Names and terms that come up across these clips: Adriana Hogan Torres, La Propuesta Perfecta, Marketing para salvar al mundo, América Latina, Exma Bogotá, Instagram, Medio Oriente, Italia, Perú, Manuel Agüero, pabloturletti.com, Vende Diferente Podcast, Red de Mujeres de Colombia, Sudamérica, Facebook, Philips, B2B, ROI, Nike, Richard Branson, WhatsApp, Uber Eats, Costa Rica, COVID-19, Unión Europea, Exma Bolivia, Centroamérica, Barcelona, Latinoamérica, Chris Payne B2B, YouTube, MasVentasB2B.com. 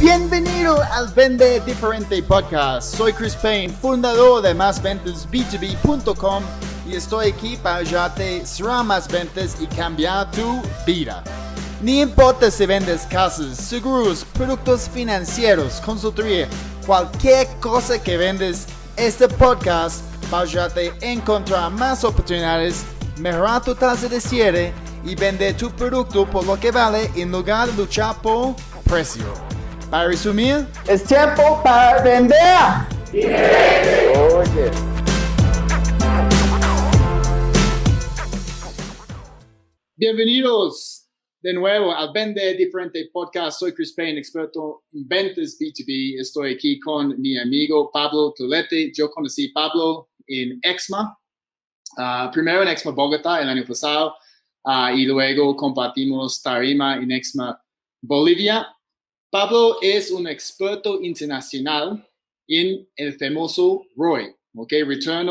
Bienvenido al Vende Diferente Podcast. Soy Chris Payne, fundador de MasVentasB2B.com y estoy aquí para ayudarte a cerrar más ventas y cambiar tu vida. No importa si vendes casas, seguros, productos financieros, consultoría, cualquier cosa que vendes, este podcast va a ayudarte a encontrar más oportunidades, mejorar tu tasa de cierre y vender tu producto por lo que vale en lugar de luchar por precio. Para resumir, es tiempo para vender. Sí. Oh, yeah. Bienvenidos de nuevo al Vende Diferente Podcast. Soy Chris Payne, experto en ventas B2B. Estoy aquí con mi amigo Pablo Turletti. Yo conocí a Pablo en Exma, primero en Exma Bogotá el año pasado y luego compartimos tarima en Exma Bolivia. Pablo es un experto internacional en el famoso ROI, ¿okay? Return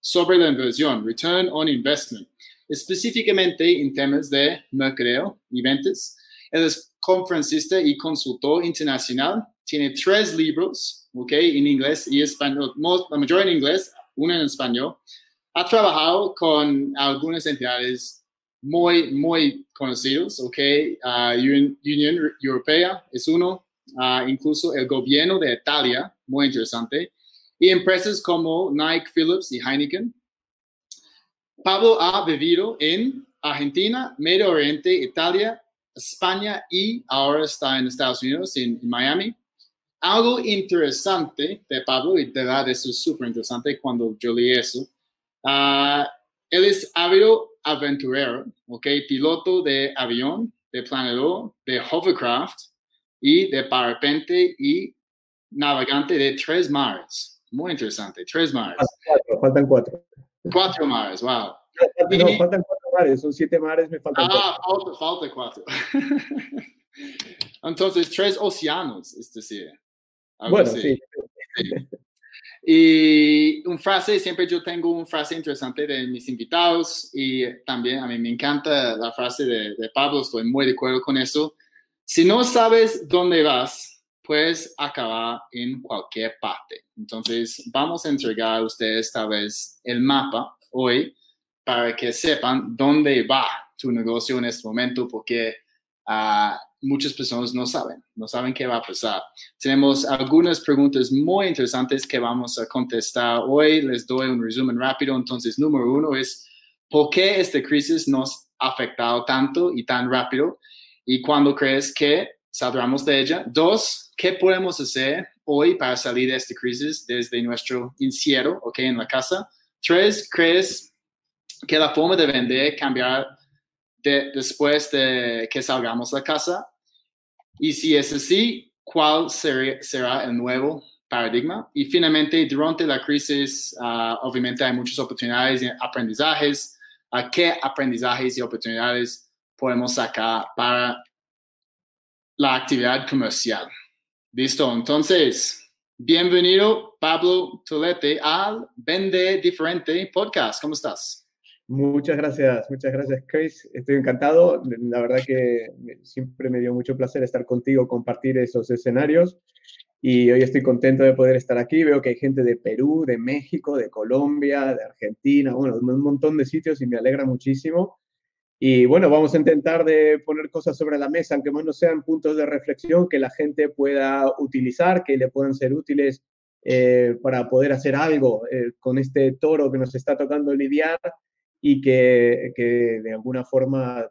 sobre la inversión, Return on Investment, específicamente en temas de mercadeo y ventas. Él es conferencista y consultor internacional. Tiene 3 libros, ¿okay? En inglés y español, la mayoría en inglés, uno en español. Ha trabajado con algunas entidades muy conocidos, ¿ok? Unión Europea es uno, incluso el gobierno de Italia, muy interesante, y empresas como Nike, Philips y Heineken. Pablo ha vivido en Argentina, Medio Oriente, Italia, España y ahora está en Estados Unidos, en Miami. Algo interesante de Pablo, y de verdad eso es súper interesante cuando yo leí eso, él es ávido aventurero, ¿ok? Piloto de avión, de planeador, de hovercraft y de parapente y navegante de 3 mares. Muy interesante, 3 mares. Faltan 4. 4 mares, wow. No, y faltan 4 mares, son 7 mares, me faltan 4. Falta 4. Entonces, 3 océanos, es decir. Bueno, sí. Y una frase, siempre yo tengo una frase interesante de mis invitados y también a mí me encanta la frase de Pablo, estoy muy de acuerdo con eso. Si no sabes dónde vas, puedes acabar en cualquier parte. Entonces, vamos a entregar a ustedes tal vez el mapa hoy para que sepan dónde va tu negocio en este momento porque muchas personas no saben qué va a pasar. Tenemos algunas preguntas muy interesantes que vamos a contestar hoy. Les doy un resumen rápido. Entonces, número 1 es, ¿por qué esta crisis nos ha afectado tanto y tan rápido? ¿Y cuándo crees que saldremos de ella? 2, ¿qué podemos hacer hoy para salir de esta crisis desde nuestro encierro, ok, en la casa? 3, ¿crees que la forma de vender cambiará después de que salgamos de casa? Y si es así, ¿cuál será el nuevo paradigma? Y finalmente, durante la crisis, obviamente hay muchas oportunidades y aprendizajes. ¿Qué aprendizajes y oportunidades podemos sacar para la actividad comercial? Listo, entonces, bienvenido Pablo Turletti al Vende Diferente Podcast. ¿Cómo estás? Muchas gracias Chris, estoy encantado, la verdad que siempre me dio mucho placer estar contigo, compartir esos escenarios y hoy estoy contento de poder estar aquí, veo que hay gente de Perú, de México, de Colombia, de Argentina, bueno, un montón de sitios y me alegra muchísimo y bueno, vamos a intentar de poner cosas sobre la mesa, aunque más no sean puntos de reflexión que la gente pueda utilizar, que le puedan ser útiles para poder hacer algo con este toro que nos está tocando lidiar y que de alguna forma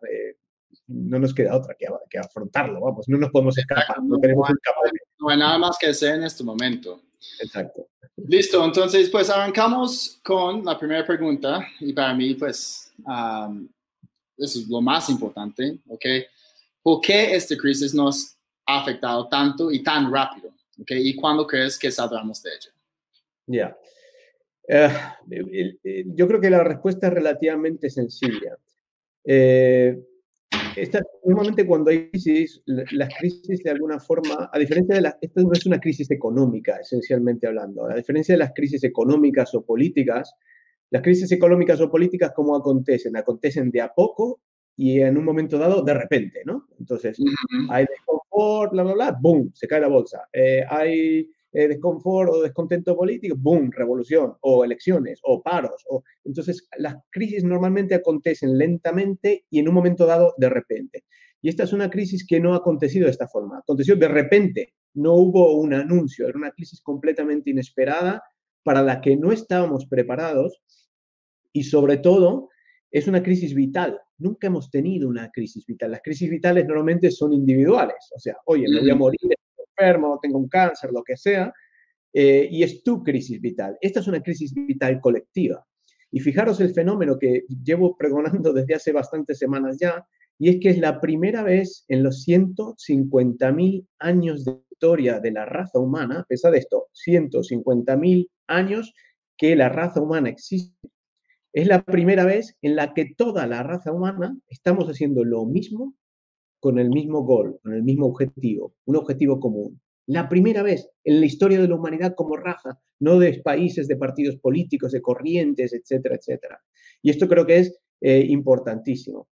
no nos queda otra que afrontarlo, vamos, no nos podemos escapar, no tenemos no hay nada más que hacer en este momento. Exacto. Listo, entonces, pues arrancamos con la primera pregunta, y para mí, pues, eso es lo más importante, ¿ok? ¿Por qué esta crisis nos ha afectado tanto y tan rápido? ¿Ok? ¿Y cuándo crees que saldremos de ella? Ya. Yeah. Yo creo que la respuesta es relativamente sencilla. Normalmente cuando hay crisis, las crisis de alguna forma, a diferencia de esta no es una crisis económica, esencialmente hablando, a diferencia de las crisis económicas o políticas, las crisis económicas o políticas, ¿cómo acontecen? Acontecen de a poco y en un momento dado, de repente, ¿no? Entonces, hay confort, bla, bla, bla, boom, se cae la bolsa. Hay desconfort o descontento político, boom, revolución, o elecciones, o paros. O... Entonces, las crisis normalmente acontecen lentamente y en un momento dado de repente. Y esta es una crisis que no ha acontecido de esta forma. Aconteció de repente, no hubo un anuncio, era una crisis completamente inesperada para la que no estábamos preparados y, sobre todo, es una crisis vital. Nunca hemos tenido una crisis vital. Las crisis vitales normalmente son individuales. O sea, oye, me voy a morir, estoy enfermo, tengo un cáncer, lo que sea, y es tu crisis vital. Esta es una crisis vital colectiva. Y fijaros el fenómeno que llevo pregonando desde hace bastantes semanas ya, y es que es la primera vez en los 150.000 años de historia de la raza humana, pensad esto, 150.000 años que la raza humana existe. Es la primera vez en la que toda la raza humana estamos haciendo lo mismo con el mismo gol, con el mismo objetivo, un objetivo común. La primera vez en la historia de la humanidad como raza, no de países, de partidos políticos, de corrientes, etcétera, etcétera. Y esto creo que es importantísimo.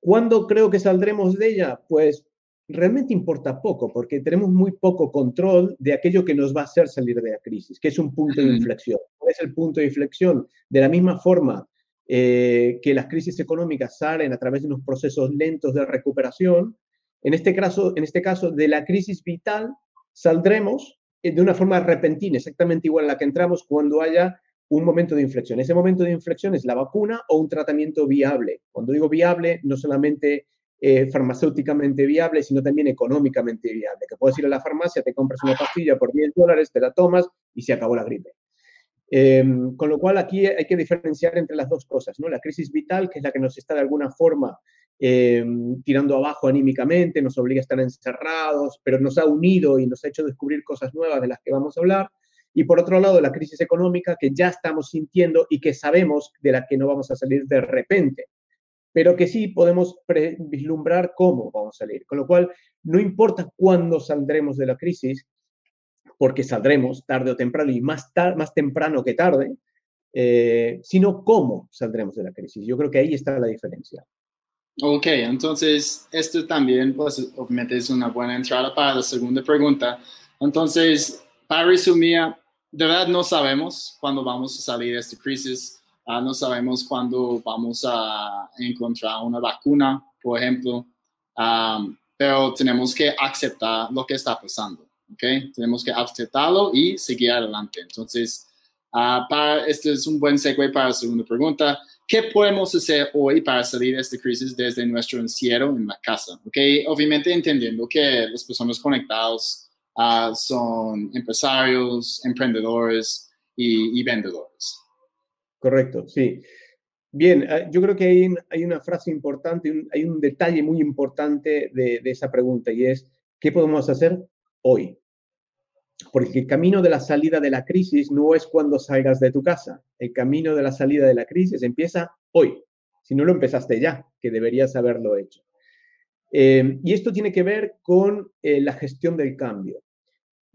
¿Cuándo creo que saldremos de ella? Pues realmente importa poco, porque tenemos muy poco control de aquello que nos va a hacer salir de la crisis, que es un punto de inflexión. ¿Cuál es el punto de inflexión? De la misma forma que las crisis económicas salen a través de unos procesos lentos de recuperación, en este caso de la crisis vital saldremos de una forma repentina, exactamente igual a la que entramos cuando haya un momento de inflexión. Ese momento de inflexión es la vacuna o un tratamiento viable. Cuando digo viable, no solamente farmacéuticamente viable, sino también económicamente viable, que puedes ir a la farmacia, te compras una pastilla por $10, te la tomas y se acabó la gripe. Con lo cual aquí hay que diferenciar entre las dos cosas, ¿no? La crisis vital, que es la que nos está de alguna forma tirando abajo anímicamente, nos obliga a estar encerrados, pero nos ha unido y nos ha hecho descubrir cosas nuevas de las que vamos a hablar. Y por otro lado, la crisis económica, que ya estamos sintiendo y que sabemos de la que no vamos a salir de repente, pero que sí podemos vislumbrar cómo vamos a salir. Con lo cual, no importa cuándo saldremos de la crisis, porque saldremos tarde o temprano, y más temprano que tarde, sino cómo saldremos de la crisis. Yo creo que ahí está la diferencia. Ok, entonces, esto también, pues, obviamente es una buena entrada para la segunda pregunta. Entonces, para resumir, de verdad no sabemos cuándo vamos a salir de esta crisis. No sabemos cuándo vamos a encontrar una vacuna, por ejemplo, pero tenemos que aceptar lo que está pasando, ¿ok? Tenemos que aceptarlo y seguir adelante. Entonces, este es un buen segue para la segunda pregunta. ¿Qué podemos hacer hoy para salir de esta crisis desde nuestro encierro en la casa? ¿Ok? Obviamente entendiendo que las personas conectadas son empresarios, emprendedores y vendedores. Correcto, sí. Bien, yo creo que hay una frase importante, hay un detalle muy importante de esa pregunta, y es, ¿qué podemos hacer hoy? Porque el camino de la salida de la crisis no es cuando salgas de tu casa. El camino de la salida de la crisis empieza hoy, si no lo empezaste ya, que deberías haberlo hecho. Y esto tiene que ver con la gestión del cambio.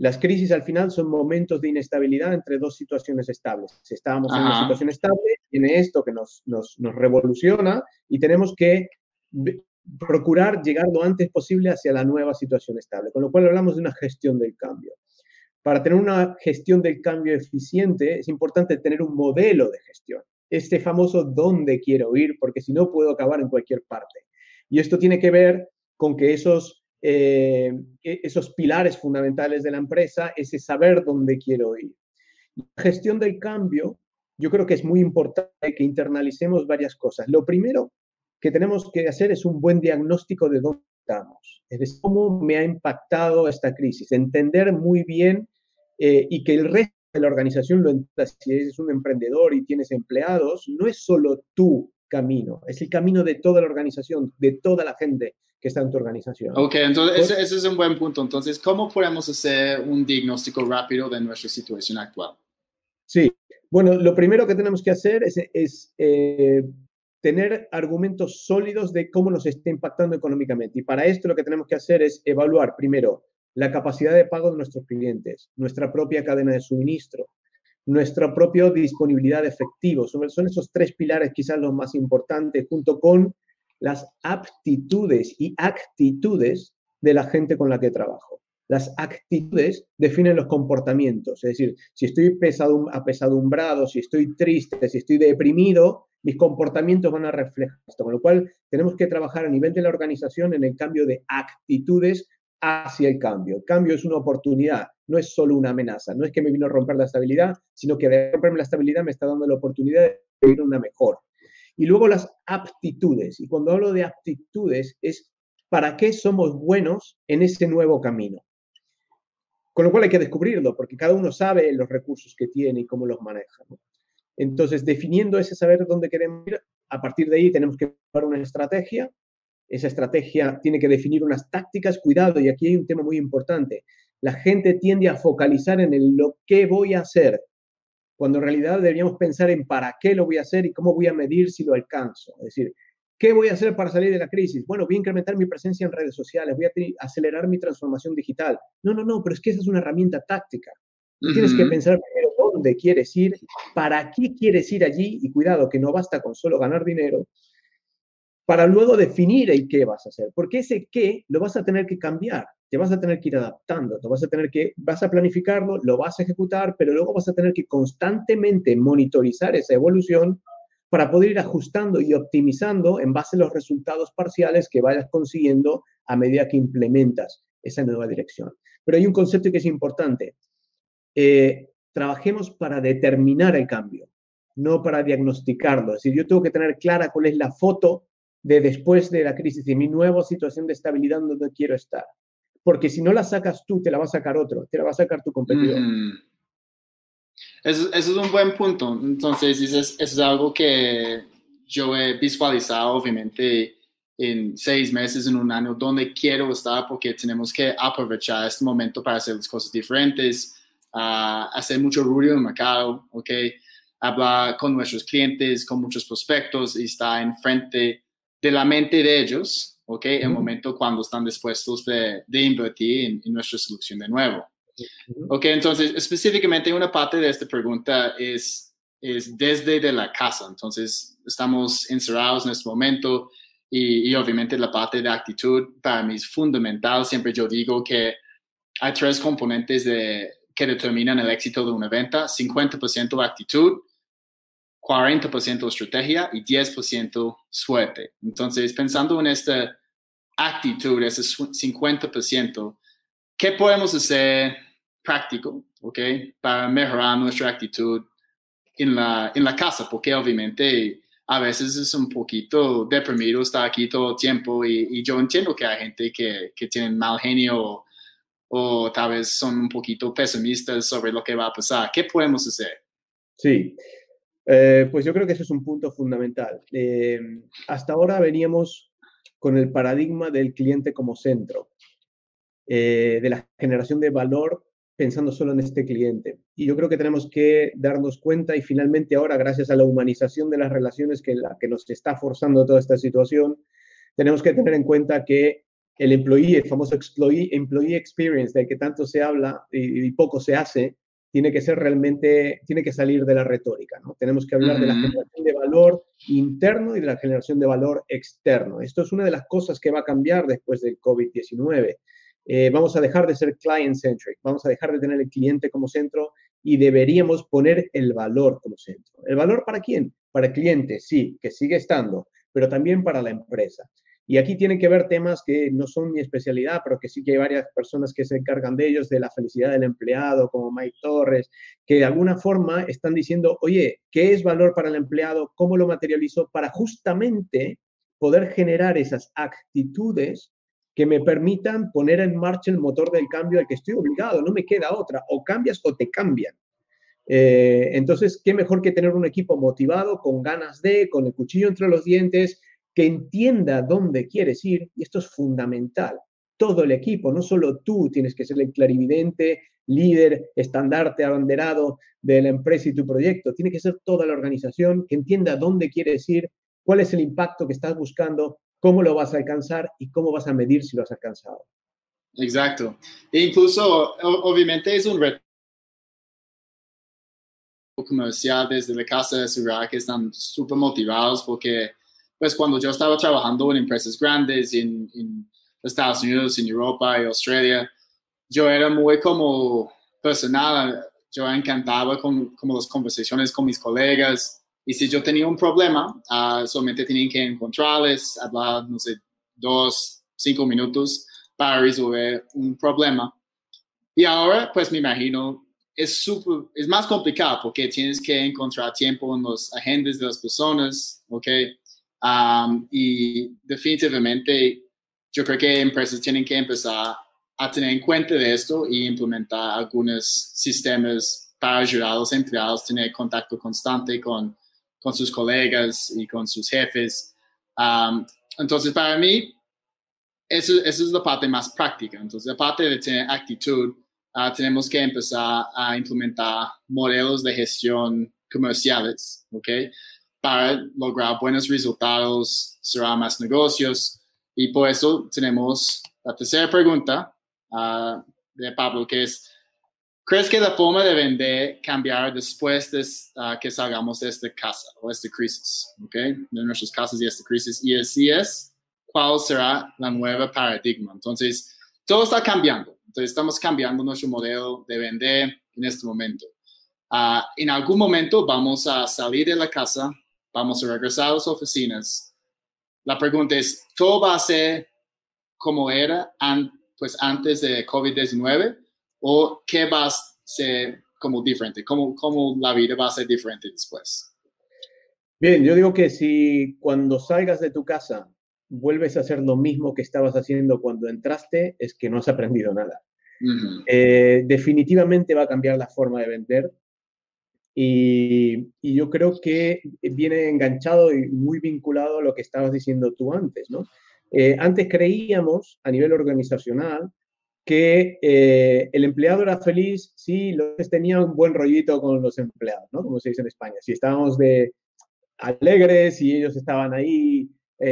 Las crisis al final son momentos de inestabilidad entre dos situaciones estables. Estábamos en una situación estable, tiene esto que nos revoluciona y tenemos que procurar llegar lo antes posible hacia la nueva situación estable. Con lo cual hablamos de una gestión del cambio. Para tener una gestión del cambio eficiente es importante tener un modelo de gestión. Este famoso dónde quiero ir, porque si no puedo acabar en cualquier parte. Y esto tiene que ver con que esos pilares fundamentales de la empresa, ese saber dónde quiero ir. La gestión del cambio, yo creo que es muy importante que internalicemos varias cosas. Lo primero que tenemos que hacer es un buen diagnóstico de dónde estamos, es decir, cómo me ha impactado esta crisis, entender muy bien y que el resto de la organización lo entienda. Si eres un emprendedor y tienes empleados, no es solo tú camino, es el camino de toda la organización, de toda la gente que está en tu organización. Ok, entonces ese es un buen punto. Entonces, ¿cómo podemos hacer un diagnóstico rápido de nuestra situación actual? Sí, bueno, lo primero que tenemos que hacer es tener argumentos sólidos de cómo nos está impactando económicamente. Y para esto lo que tenemos que hacer es evaluar primero la capacidad de pago de nuestros clientes, nuestra propia cadena de suministro, nuestra propia disponibilidad de efectivo. Son esos tres pilares quizás los más importantes, junto con las aptitudes y actitudes de la gente con la que trabajo. Las actitudes definen los comportamientos. Es decir, si estoy apesadumbrado, si estoy triste, si estoy deprimido, mis comportamientos van a reflejar esto. Con lo cual, tenemos que trabajar a nivel de la organización en el cambio de actitudes hacia el cambio. El cambio es una oportunidad, no es solo una amenaza. No es que me vino a romper la estabilidad, sino que de romperme la estabilidad me está dando la oportunidad de vivir una mejor. Y luego las aptitudes. Y cuando hablo de aptitudes es para qué somos buenos en ese nuevo camino. Con lo cual hay que descubrirlo, porque cada uno sabe los recursos que tiene y cómo los maneja, ¿no? Entonces, definiendo ese saber dónde queremos ir, a partir de ahí tenemos que tomar una estrategia. Esa estrategia tiene que definir unas tácticas. Cuidado, y aquí hay un tema muy importante. La gente tiende a focalizar en lo que voy a hacer, cuando en realidad deberíamos pensar en para qué lo voy a hacer y cómo voy a medir si lo alcanzo. Es decir, ¿qué voy a hacer para salir de la crisis? Bueno, voy a incrementar mi presencia en redes sociales, voy a acelerar mi transformación digital. No, pero es que esa es una herramienta táctica. Uh-huh. Tienes que pensar primero dónde quieres ir, para qué quieres ir allí, y cuidado, que no basta con solo ganar dinero, para luego definir el qué vas a hacer. Porque ese qué lo vas a tener que cambiar, te vas a tener que ir adaptando, vas a planificarlo, lo vas a ejecutar, pero luego vas a tener que constantemente monitorizar esa evolución para poder ir ajustando y optimizando en base a los resultados parciales que vayas consiguiendo a medida que implementas esa nueva dirección. Pero hay un concepto que es importante. Trabajemos para determinar el cambio, no para diagnosticarlo. Es decir, yo tengo que tener clara cuál es la foto de después de la crisis y mi nueva situación de estabilidad donde quiero estar. Porque si no la sacas tú, te la va a sacar otro, te la va a sacar tu competidor. Eso es un buen punto. Entonces, eso es algo que yo he visualizado, obviamente, en 6 meses, en un año, donde quiero estar, porque tenemos que aprovechar este momento para hacer las cosas diferentes, hacer mucho ruido en el mercado, ¿ok? Hablar con nuestros clientes, con muchos prospectos, y estar enfrente de la mente de ellos, ¿ok? El momento cuando están dispuestos de invertir en nuestra solución de nuevo. Ok, entonces, específicamente una parte de esta pregunta es desde de la casa. Entonces, estamos encerrados en este momento y obviamente la parte de actitud para mí es fundamental. Siempre yo digo que hay 3 componentes que determinan el éxito de una venta: 50% actitud, 40% estrategia y 10% suerte. Entonces, pensando en esta actitud, ese 50%, ¿qué podemos hacer práctico, ok, para mejorar nuestra actitud en la casa? Porque obviamente a veces es un poquito deprimido estar aquí todo el tiempo y yo entiendo que hay gente que tiene mal genio o tal vez son un poquito pesimistas sobre lo que va a pasar. ¿Qué podemos hacer? Sí, pues yo creo que ese es un punto fundamental. Hasta ahora veníamos con el paradigma del cliente como centro. De la generación de valor pensando solo en este cliente. Y yo creo que tenemos que darnos cuenta, y finalmente ahora, gracias a la humanización de las relaciones que nos está forzando toda esta situación, tenemos que tener en cuenta que el employee, el famoso employee experience del que tanto se habla y poco se hace, tiene que salir de la retórica, ¿no? Tenemos que hablar de la generación de valor interno y de la generación de valor externo. Esto es una de las cosas que va a cambiar después del COVID-19. Vamos a dejar de ser client-centric, vamos a dejar de tener el cliente como centro y deberíamos poner el valor como centro. ¿El valor para quién? Para el cliente, sí, que sigue estando, pero también para la empresa. Y aquí tienen que ver temas que no son mi especialidad, pero que sí que hay varias personas que se encargan de ellos, de la felicidad del empleado, como Mike Torres, que de alguna forma están diciendo, oye, ¿qué es valor para el empleado? ¿Cómo lo materializo? Para justamente poder generar esas actitudes que me permitan poner en marcha el motor del cambio al que estoy obligado, no me queda otra, o cambias o te cambian. Entonces, qué mejor que tener un equipo motivado, con ganas de, con el cuchillo entre los dientes, que entienda dónde quieres ir, y esto es fundamental. Todo el equipo, no solo tú, tienes que ser el clarividente, líder, estandarte, abanderado de la empresa y tu proyecto, tiene que ser toda la organización que entienda dónde quieres ir, cuál es el impacto que estás buscando, cómo lo vas a alcanzar y cómo vas a medir si lo has alcanzado. Exacto. E incluso, obviamente, es un reto comercial desde la casa de Surah, que están súper motivados porque, pues, cuando yo estaba trabajando en empresas grandes, en Estados Unidos, en Europa y Australia, yo era muy como personal, yo encantaba como las conversaciones con mis colegas, y si yo tenía un problema, solamente tenían que encontrarles, hablar, no sé, 2, 5 minutos para resolver un problema. Y ahora, pues me imagino, es más complicado porque tienes que encontrar tiempo en los agendas de las personas, ¿ok? Y definitivamente yo creo que empresas tienen que empezar a tener en cuenta de esto y implementar algunos sistemas para ayudar a los empleados a tener contacto constante con sus colegas y con sus jefes. Entonces, para mí, eso es la parte más práctica. Entonces, la parte de tener actitud, tenemos que empezar a implementar modelos de gestión comerciales, ¿ok? Para lograr buenos resultados, cerrar más negocios. Y por eso tenemos la tercera pregunta de Pablo, que es, ¿crees que la forma de vender cambiará después de que salgamos de esta casa o esta crisis, ¿ok? De nuestras casas y esta crisis. Y así es, ¿cuál será la nueva paradigma? Entonces, todo está cambiando. Entonces, estamos cambiando nuestro modelo de vender en este momento. En algún momento vamos a salir de la casa, vamos a regresar a las oficinas. La pregunta es, ¿todo va a ser como era antes de COVID-19? ¿O qué va a ser como diferente? ¿Cómo la vida va a ser diferente después? Bien, yo digo que si cuando salgas de tu casa vuelves a hacer lo mismo que estabas haciendo cuando entraste, es que no has aprendido nada. Uh-huh. Definitivamente va a cambiar la forma de vender. Y yo creo que viene enganchado y muy vinculado a lo que estabas diciendo tú antes, ¿no? Antes creíamos, a nivel organizacional, que el empleado era feliz si tenía un buen rollito con los empleados, ¿no? Como se dice en España. Si estábamos de alegres, si ellos estaban ahí,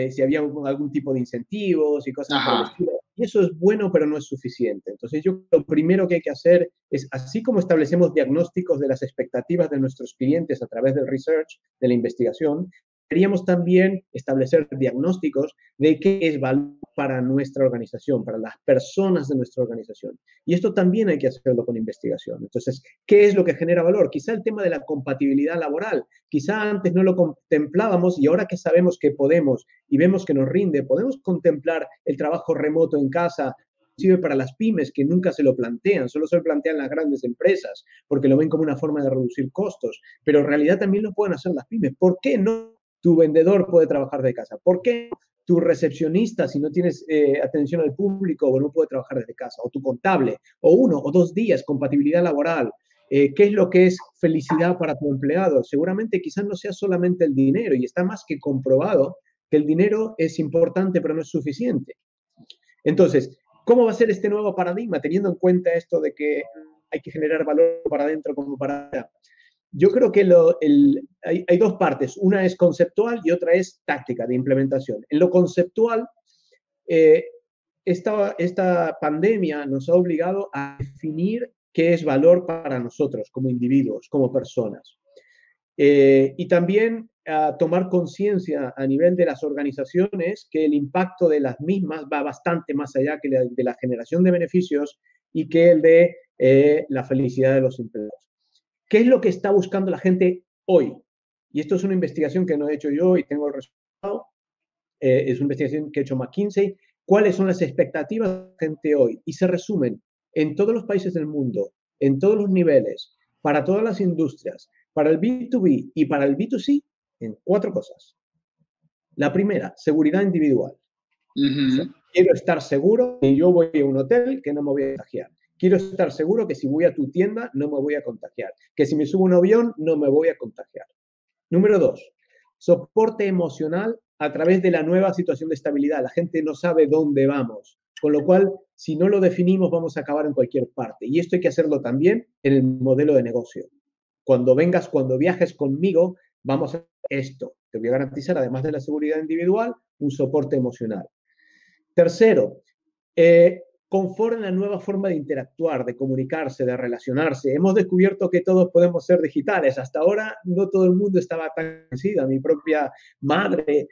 si había algún tipo de incentivos y cosas por el estilo. Y eso es bueno, pero no es suficiente. Entonces, yo lo primero que hay que hacer es, así como establecemos diagnósticos de las expectativas de nuestros clientes a través del research, de la investigación, deberíamos también establecer diagnósticos de qué es valor para nuestra organización, para las personas de nuestra organización. Y esto también hay que hacerlo con investigación. Entonces, ¿qué es lo que genera valor? Quizá el tema de la compatibilidad laboral. Quizá antes no lo contemplábamos y ahora que sabemos que podemos y vemos que nos rinde, podemos contemplar el trabajo remoto en casa, inclusive para las pymes que nunca se lo plantean, solo se lo plantean las grandes empresas porque lo ven como una forma de reducir costos. Pero en realidad también lo pueden hacer las pymes. ¿Por qué no? Tu vendedor puede trabajar de casa. ¿Por qué tu recepcionista, si no tienes atención al público, o no puede trabajar desde casa? O tu contable, o 1 o 2 días, compatibilidad laboral. ¿Qué es lo que es felicidad para tu empleado? Seguramente quizás no sea solamente el dinero, y está más que comprobado que el dinero es importante, pero no es suficiente. Entonces, ¿cómo va a ser este nuevo paradigma, teniendo en cuenta esto de que hay que generar valor para adentro como para afuera? Yo creo que hay dos partes. Una es conceptual y otra es táctica de implementación. En lo conceptual, esta pandemia nos ha obligado a definir qué es valor para nosotros como individuos, como personas. Y también a tomar conciencia a nivel de las organizaciones que el impacto de las mismas va bastante más allá que de la generación de beneficios y que el de la felicidad de los empleados. ¿Qué es lo que está buscando la gente hoy? Y esto es una investigación que no he hecho yo y tengo el resultado. Es una investigación que ha hecho McKinsey. ¿Cuáles son las expectativas de la gente hoy? Y se resumen en todos los países del mundo, en todos los niveles, para todas las industrias, para el B2B y para el B2C, en 4 cosas. La primera, seguridad individual. Uh-huh. O sea, quiero estar seguro que yo voy a un hotel que no me voy a contagiar. Quiero estar seguro que si voy a tu tienda no me voy a contagiar, que si me subo a un avión no me voy a contagiar. Número 2, soporte emocional a través de la nueva situación de estabilidad. La gente no sabe dónde vamos, con lo cual, si no lo definimos, vamos a acabar en cualquier parte. Y esto hay que hacerlo también en el modelo de negocio. Cuando viajes conmigo, vamos a hacer esto. Te voy a garantizar, además de la seguridad individual, un soporte emocional. Tercero, conforme a la nueva forma de interactuar, de comunicarse, de relacionarse. Hemos descubierto que todos podemos ser digitales. Hasta ahora no todo el mundo estaba tan convencido. Mi propia madre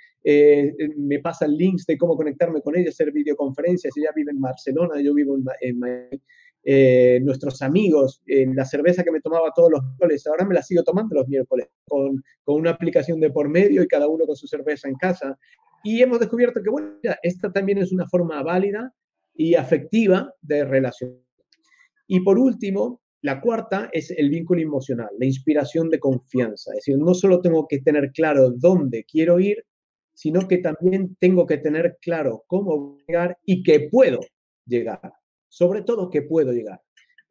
me pasa links de cómo conectarme con ella, hacer videoconferencias. Ella vive en Barcelona, yo vivo en Miami. Nuestros amigos, la cerveza que me tomaba todos los miércoles, ahora me la sigo tomando los miércoles con una aplicación de por medio y cada uno con su cerveza en casa. Y hemos descubierto que, bueno, esta también es una forma válida y afectiva de relación. Y por último, la cuarta es el vínculo emocional, la inspiración de confianza. Es decir, no solo tengo que tener claro dónde quiero ir, sino que también tengo que tener claro cómo llegar y que puedo llegar. Sobre todo que puedo llegar.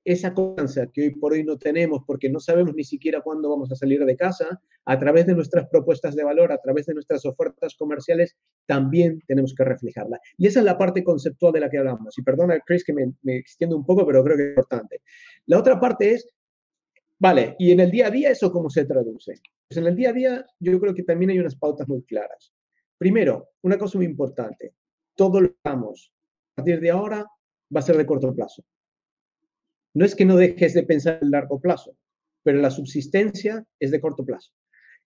Esa confianza que hoy por hoy no tenemos porque no sabemos ni siquiera cuándo vamos a salir de casa, a través de nuestras propuestas de valor, a través de nuestras ofertas comerciales, también tenemos que reflejarla. Y esa es la parte conceptual de la que hablamos. Y perdona, Chris, que me extiendo un poco, pero creo que es importante. La otra parte es, vale, ¿y en el día a día eso cómo se traduce? Pues en el día a día yo creo que también hay unas pautas muy claras. Primero, una cosa muy importante. Todo lo que hagamos a partir de ahora va a ser de corto plazo. No es que no dejes de pensar en largo plazo, pero la subsistencia es de corto plazo.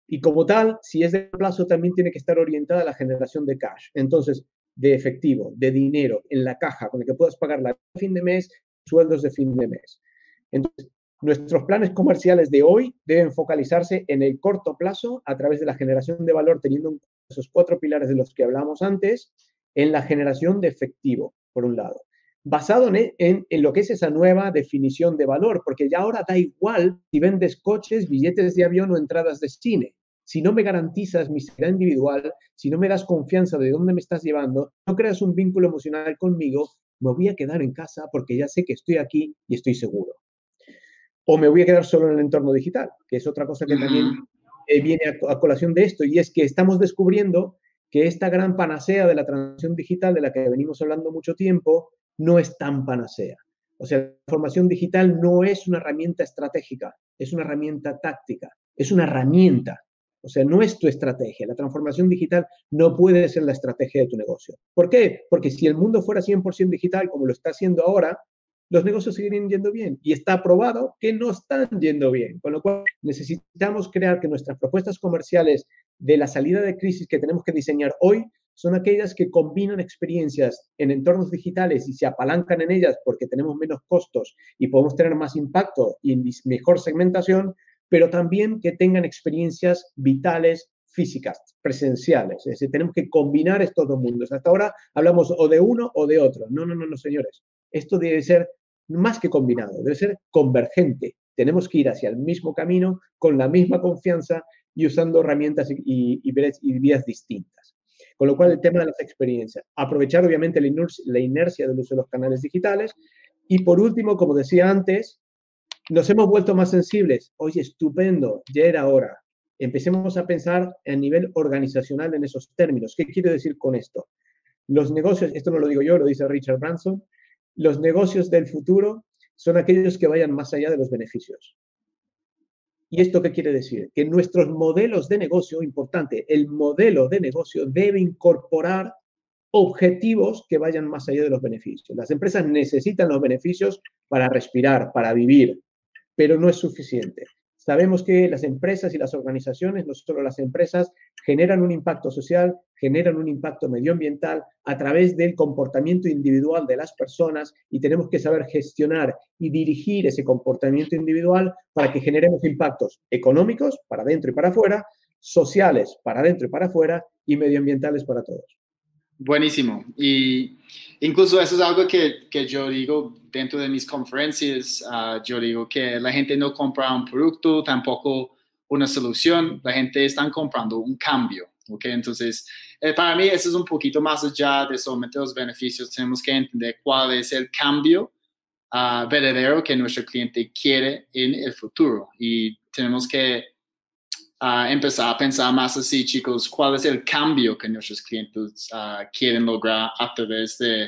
Y como tal, si es de largo plazo, también tiene que estar orientada a la generación de cash. Entonces, de efectivo, de dinero en la caja, con el que puedas pagar la fin de mes, sueldos de fin de mes. Entonces, nuestros planes comerciales de hoy deben focalizarse en el corto plazo a través de la generación de valor, teniendo en cuenta esos cuatro pilares de los que hablamos antes, en la generación de efectivo, por un lado. Basado en lo que es esa nueva definición de valor, porque ya ahora da igual si vendes coches, billetes de avión o entradas de cine. Si no me garantizas mi seguridad individual, si no me das confianza de dónde me estás llevando, no creas un vínculo emocional conmigo, me voy a quedar en casa porque ya sé que estoy aquí y estoy seguro. O me voy a quedar solo en el entorno digital, que es otra cosa que también viene a colación de esto, y es que estamos descubriendo que esta gran panacea de la transición digital de la que venimos hablando mucho tiempo, no es tan panacea. O sea, la transformación digital no es una herramienta estratégica, es una herramienta táctica, es una herramienta. O sea, no es tu estrategia. La transformación digital no puede ser la estrategia de tu negocio. ¿Por qué? Porque si el mundo fuera 100% digital, como lo está haciendo ahora, los negocios seguirían yendo bien. Y está probado que no están yendo bien. Con lo cual, necesitamos crear que nuestras propuestas comerciales de la salida de crisis que tenemos que diseñar hoy son aquellas que combinan experiencias en entornos digitales y se apalancan en ellas porque tenemos menos costos y podemos tener más impacto y mejor segmentación, pero también que tengan experiencias vitales, físicas, presenciales. Es decir, tenemos que combinar estos dos mundos. Hasta ahora hablamos o de uno o de otro. No, señores. Esto debe ser más que combinado, debe ser convergente. Tenemos que ir hacia el mismo camino, con la misma confianza y usando herramientas y vías distintas. Con lo cual, el tema de las experiencias. Aprovechar, obviamente, la inercia del uso de los canales digitales. Y, por último, como decía antes, nos hemos vuelto más sensibles. Oye, estupendo, ya era hora. Empecemos a pensar a nivel organizacional en esos términos. ¿Qué quiero decir con esto? Los negocios, esto no lo digo yo, lo dice Richard Branson, los negocios del futuro son aquellos que vayan más allá de los beneficios. ¿Y esto qué quiere decir? Que nuestros modelos de negocio, importante, el modelo de negocio debe incorporar objetivos que vayan más allá de los beneficios. Las empresas necesitan los beneficios para respirar, para vivir, pero no es suficiente. Sabemos que las empresas y las organizaciones, no solo las empresas, generan un impacto social, generan un impacto medioambiental a través del comportamiento individual de las personas y tenemos que saber gestionar y dirigir ese comportamiento individual para que generemos impactos económicos para adentro y para afuera, sociales para adentro y para afuera y medioambientales para todos. Buenísimo. Y incluso eso es algo que yo digo dentro de mis conferencias. Yo digo que la gente no compra un producto, tampoco una solución. La gente está comprando un cambio. ¿Okay? Entonces, para mí eso es un poquito más allá de solamente los beneficios. Tenemos que entender cuál es el cambio verdadero que nuestro cliente quiere en el futuro. Y tenemos que empezar a pensar más así, chicos, cuál es el cambio que nuestros clientes quieren lograr a través de,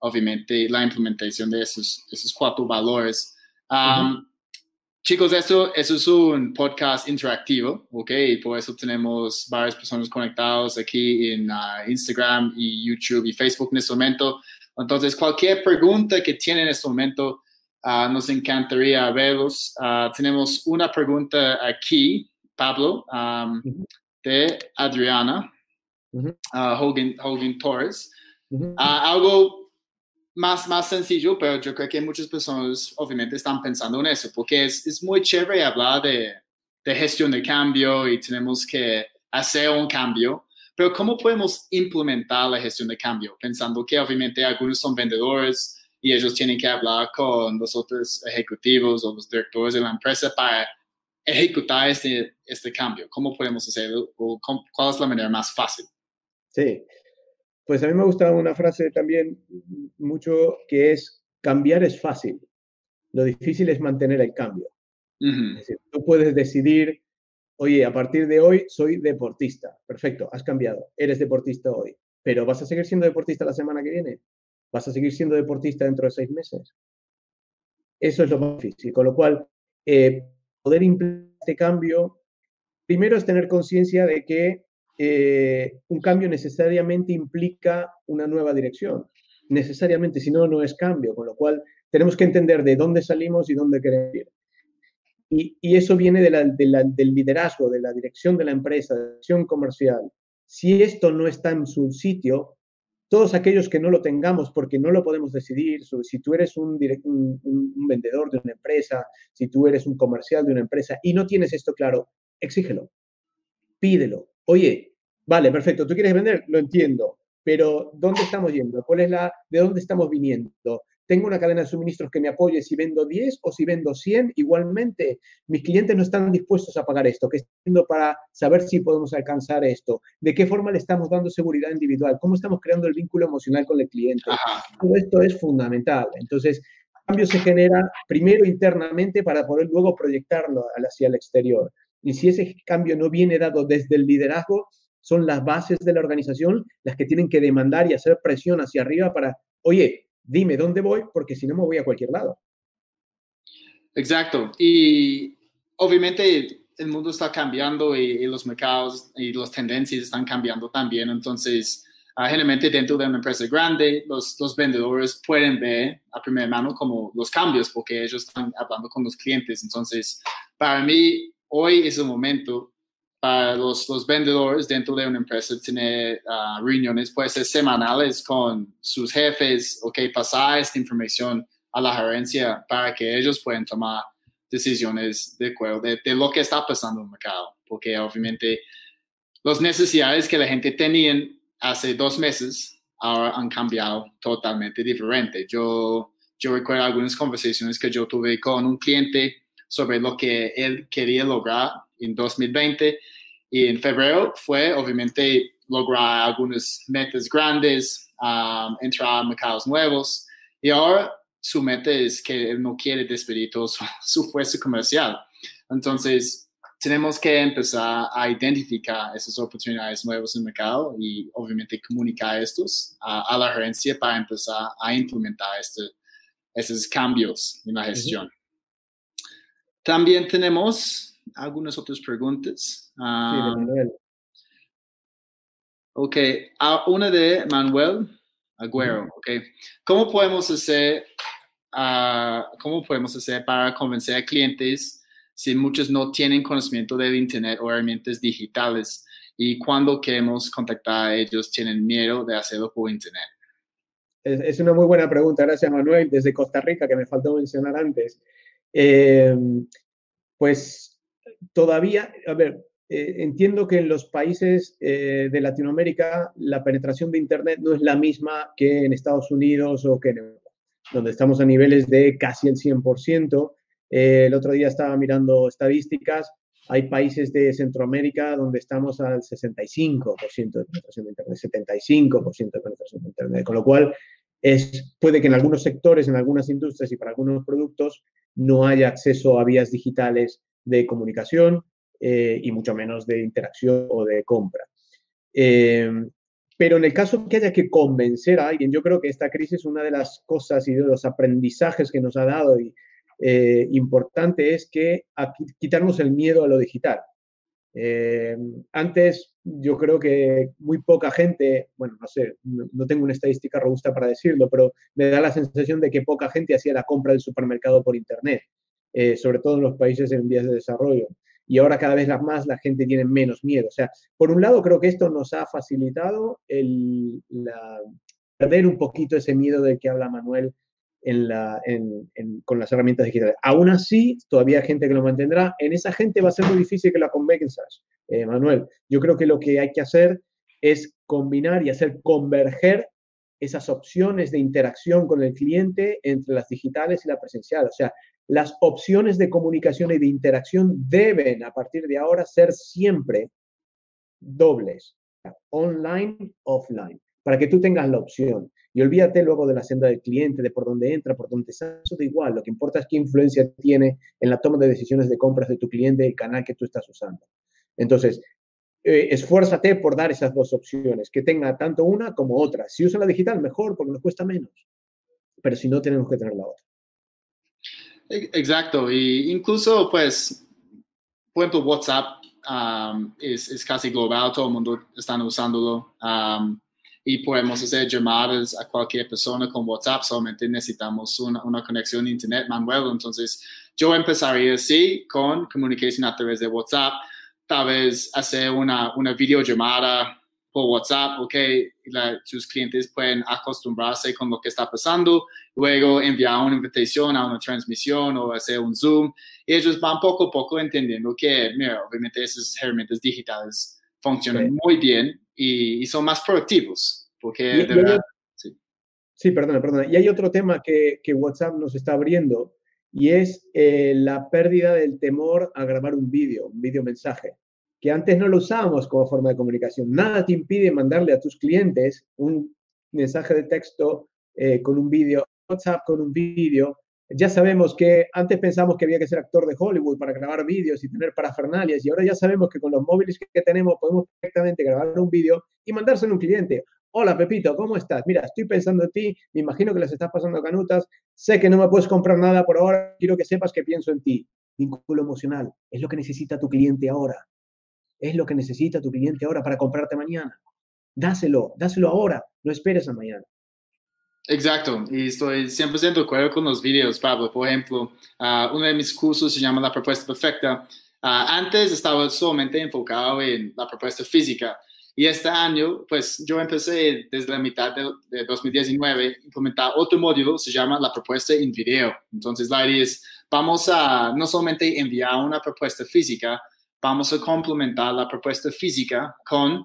obviamente, la implementación de esos cuatro valores. Chicos, eso es un podcast interactivo, ¿ok? Y por eso tenemos varias personas conectadas aquí en Instagram y YouTube y Facebook en este momento. Entonces, cualquier pregunta que tienen en este momento, nos encantaría verlos. Tenemos una pregunta aquí, Pablo, de Adriana Hogan Torres. Algo más sencillo, pero yo creo que muchas personas obviamente están pensando en eso, porque es muy chévere hablar de gestión de cambio y tenemos que hacer un cambio, pero ¿cómo podemos implementar la gestión de cambio? Pensando que obviamente algunos son vendedores y ellos tienen que hablar con los otros ejecutivos o los directores de la empresa para ejecutar este cambio. ¿Cómo podemos hacerlo? ¿O cuál es la manera más fácil? Sí. Pues a mí me gusta una frase también mucho que es: cambiar es fácil, lo difícil es mantener el cambio. Uh-huh. Es decir, tú puedes decidir, oye, a partir de hoy soy deportista. Perfecto, has cambiado, eres deportista hoy. Pero ¿vas a seguir siendo deportista la semana que viene? ¿Vas a seguir siendo deportista dentro de 6 meses? Eso es lo más difícil. Con lo cual, poder implementar este cambio, primero es tener conciencia de que un cambio necesariamente implica una nueva dirección. Necesariamente, si no, no es cambio. Con lo cual, tenemos que entender de dónde salimos y dónde queremos ir. Y eso viene del liderazgo, de la dirección de la empresa, de la dirección comercial. Si esto no está en su sitio, todos aquellos que no lo tengamos, porque no lo podemos decidir, si tú eres un vendedor de una empresa, si tú eres un comercial de una empresa y no tienes esto claro, exígelo, pídelo. Oye, vale, perfecto, ¿tú quieres vender? Lo entiendo, pero ¿dónde estamos yendo? ¿De dónde estamos viniendo? ¿Tengo una cadena de suministros que me apoye si vendo 10 o si vendo 100? Igualmente, mis clientes no están dispuestos a pagar esto. ¿Qué están haciendo para saber si podemos alcanzar esto? ¿De qué forma le estamos dando seguridad individual? ¿Cómo estamos creando el vínculo emocional con el cliente? Todo esto es fundamental. Entonces, el cambio se genera primero internamente para poder luego proyectarlo hacia el exterior. Y si ese cambio no viene dado desde el liderazgo, son las bases de la organización las que tienen que demandar y hacer presión hacia arriba para, oye, dime dónde voy, porque si no me voy a cualquier lado. Exacto. Y obviamente el mundo está cambiando y los mercados y las tendencias están cambiando también. Entonces, generalmente dentro de una empresa grande, los vendedores pueden ver a primera mano como los cambios, porque ellos están hablando con los clientes. Entonces, para mí, hoy es el momento para los vendedores dentro de una empresa tener reuniones, puede ser semanales, con sus jefes, okay, pasar esta información a la gerencia para que ellos puedan tomar decisiones de acuerdo de lo que está pasando en el mercado. Porque obviamente las necesidades que la gente tenía hace 2 meses ahora han cambiado totalmente diferente. Yo recuerdo algunas conversaciones que yo tuve con un cliente sobre lo que él quería lograr en 2020. Y en febrero fue, obviamente, lograr algunas metas grandes, entrar a mercados nuevos. Y ahora su meta es que él no quiere despedir todo su fuerza comercial. Entonces, tenemos que empezar a identificar esas oportunidades nuevas en el mercado y, obviamente, comunicar estos a la gerencia para empezar a implementar esos cambios en la gestión. Uh-huh. También tenemos algunas otras preguntas. Sí, Manuel. Ok, una de Manuel Agüero. Uh-huh. Okay. ¿Cómo podemos hacer para convencer a clientes si muchos no tienen conocimiento del Internet o herramientas digitales? Y cuando queremos contactar a ellos, tienen miedo de hacerlo por Internet. Es una muy buena pregunta. Gracias, Manuel. Desde Costa Rica, que me faltó mencionar antes. Pues todavía, a ver, entiendo que en los países de Latinoamérica la penetración de Internet no es la misma que en Estados Unidos o que en Europa, donde estamos a niveles de casi el 100%. El otro día estaba mirando estadísticas, hay países de Centroamérica donde estamos al 65% de penetración de Internet, 75% de penetración de Internet, con lo cual puede que en algunos sectores, en algunas industrias y para algunos productos no haya acceso a vías digitales de comunicación y mucho menos de interacción o de compra. Pero en el caso que haya que convencer a alguien, yo creo que esta crisis, una de las cosas y de los aprendizajes que nos ha dado, y importante es que quitarnos el miedo a lo digital. Antes yo creo que muy poca gente, bueno, no sé, no tengo una estadística robusta para decirlo, pero me da la sensación de que poca gente hacía la compra del supermercado por internet, sobre todo en los países en vías de desarrollo. Y ahora cada vez más la gente tiene menos miedo. O sea, por un lado creo que esto nos ha facilitado perder un poquito ese miedo del que habla Manuel con las herramientas digitales. Aún así, todavía hay gente que lo mantendrá. En esa gente va a ser muy difícil que la convenzas, Manuel. Yo creo que lo que hay que hacer es combinar y hacer converger esas opciones de interacción con el cliente entre las digitales y la presencial. O sea, las opciones de comunicación y de interacción deben, a partir de ahora, ser siempre dobles, online, offline, para que tú tengas la opción. Y olvídate luego de la senda del cliente, de por dónde entra, por dónde sale, eso da igual. Lo que importa es qué influencia tiene en la toma de decisiones de compras de tu cliente, el canal que tú estás usando. Entonces, esfuérzate por dar esas dos opciones, que tenga tanto una como otra. Si usan la digital, mejor, porque nos cuesta menos. Pero si no, tenemos que tener la otra. Exacto. Y incluso, pues, por ejemplo, WhatsApp es casi global. Todo el mundo está usándolo. Y podemos hacer llamadas a cualquier persona con WhatsApp, solamente necesitamos una conexión a internet, Manuel. Entonces, yo empezaría así con comunicación a través de WhatsApp, tal vez hacer una videollamada por WhatsApp, ok, sus clientes pueden acostumbrarse con lo que está pasando, luego enviar una invitación a una transmisión o hacer un Zoom, y ellos van poco a poco entendiendo que, mira, obviamente esas herramientas digitales funcionan muy bien, y son más productivos, porque de verdad... Sí, perdona. Y hay otro tema que WhatsApp nos está abriendo, y es la pérdida del temor a grabar un video mensaje, que antes no lo usábamos como forma de comunicación. Nada te impide mandarle a tus clientes un mensaje de texto con un video, WhatsApp con un video. Ya sabemos que antes pensamos que había que ser actor de Hollywood para grabar vídeos y tener parafernalias, y ahora ya sabemos que con los móviles que tenemos podemos perfectamente grabar un vídeo y mandárselo a un cliente. Hola, Pepito, ¿cómo estás? Mira, estoy pensando en ti, me imagino que las estás pasando canutas, sé que no me puedes comprar nada por ahora, quiero que sepas que pienso en ti. Vínculo emocional, es lo que necesita tu cliente ahora. Es lo que necesita tu cliente ahora para comprarte mañana. Dáselo ahora, no esperes a mañana. Exacto, y estoy 100% de acuerdo con los videos, Pablo. Por ejemplo, uno de mis cursos se llama La Propuesta Perfecta. Antes estaba solamente enfocado en la propuesta física, y este año, pues, yo empecé desde la mitad de 2019 a implementar otro módulo, se llama La Propuesta en Video. Entonces, la idea es, vamos a no solamente enviar una propuesta física, vamos a complementar la propuesta física con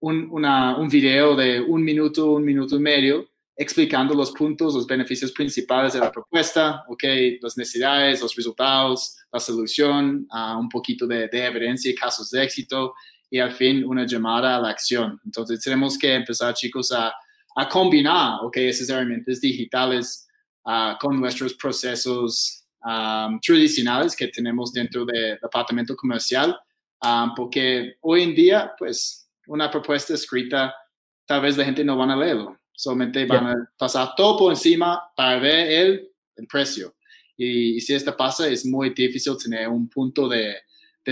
un video de un minuto y medio, explicando los puntos, los beneficios principales de la propuesta, okay, las necesidades, los resultados, la solución, un poquito de evidencia, casos de éxito, y al fin una llamada a la acción. Entonces tenemos que empezar, chicos, a combinar, okay, esas herramientas digitales con nuestros procesos tradicionales que tenemos dentro del departamento comercial, porque hoy en día, pues, una propuesta escrita, tal vez la gente no van a leerlo. Solamente van a pasar todo por encima para ver el precio. Y si esto pasa, es muy difícil tener un punto de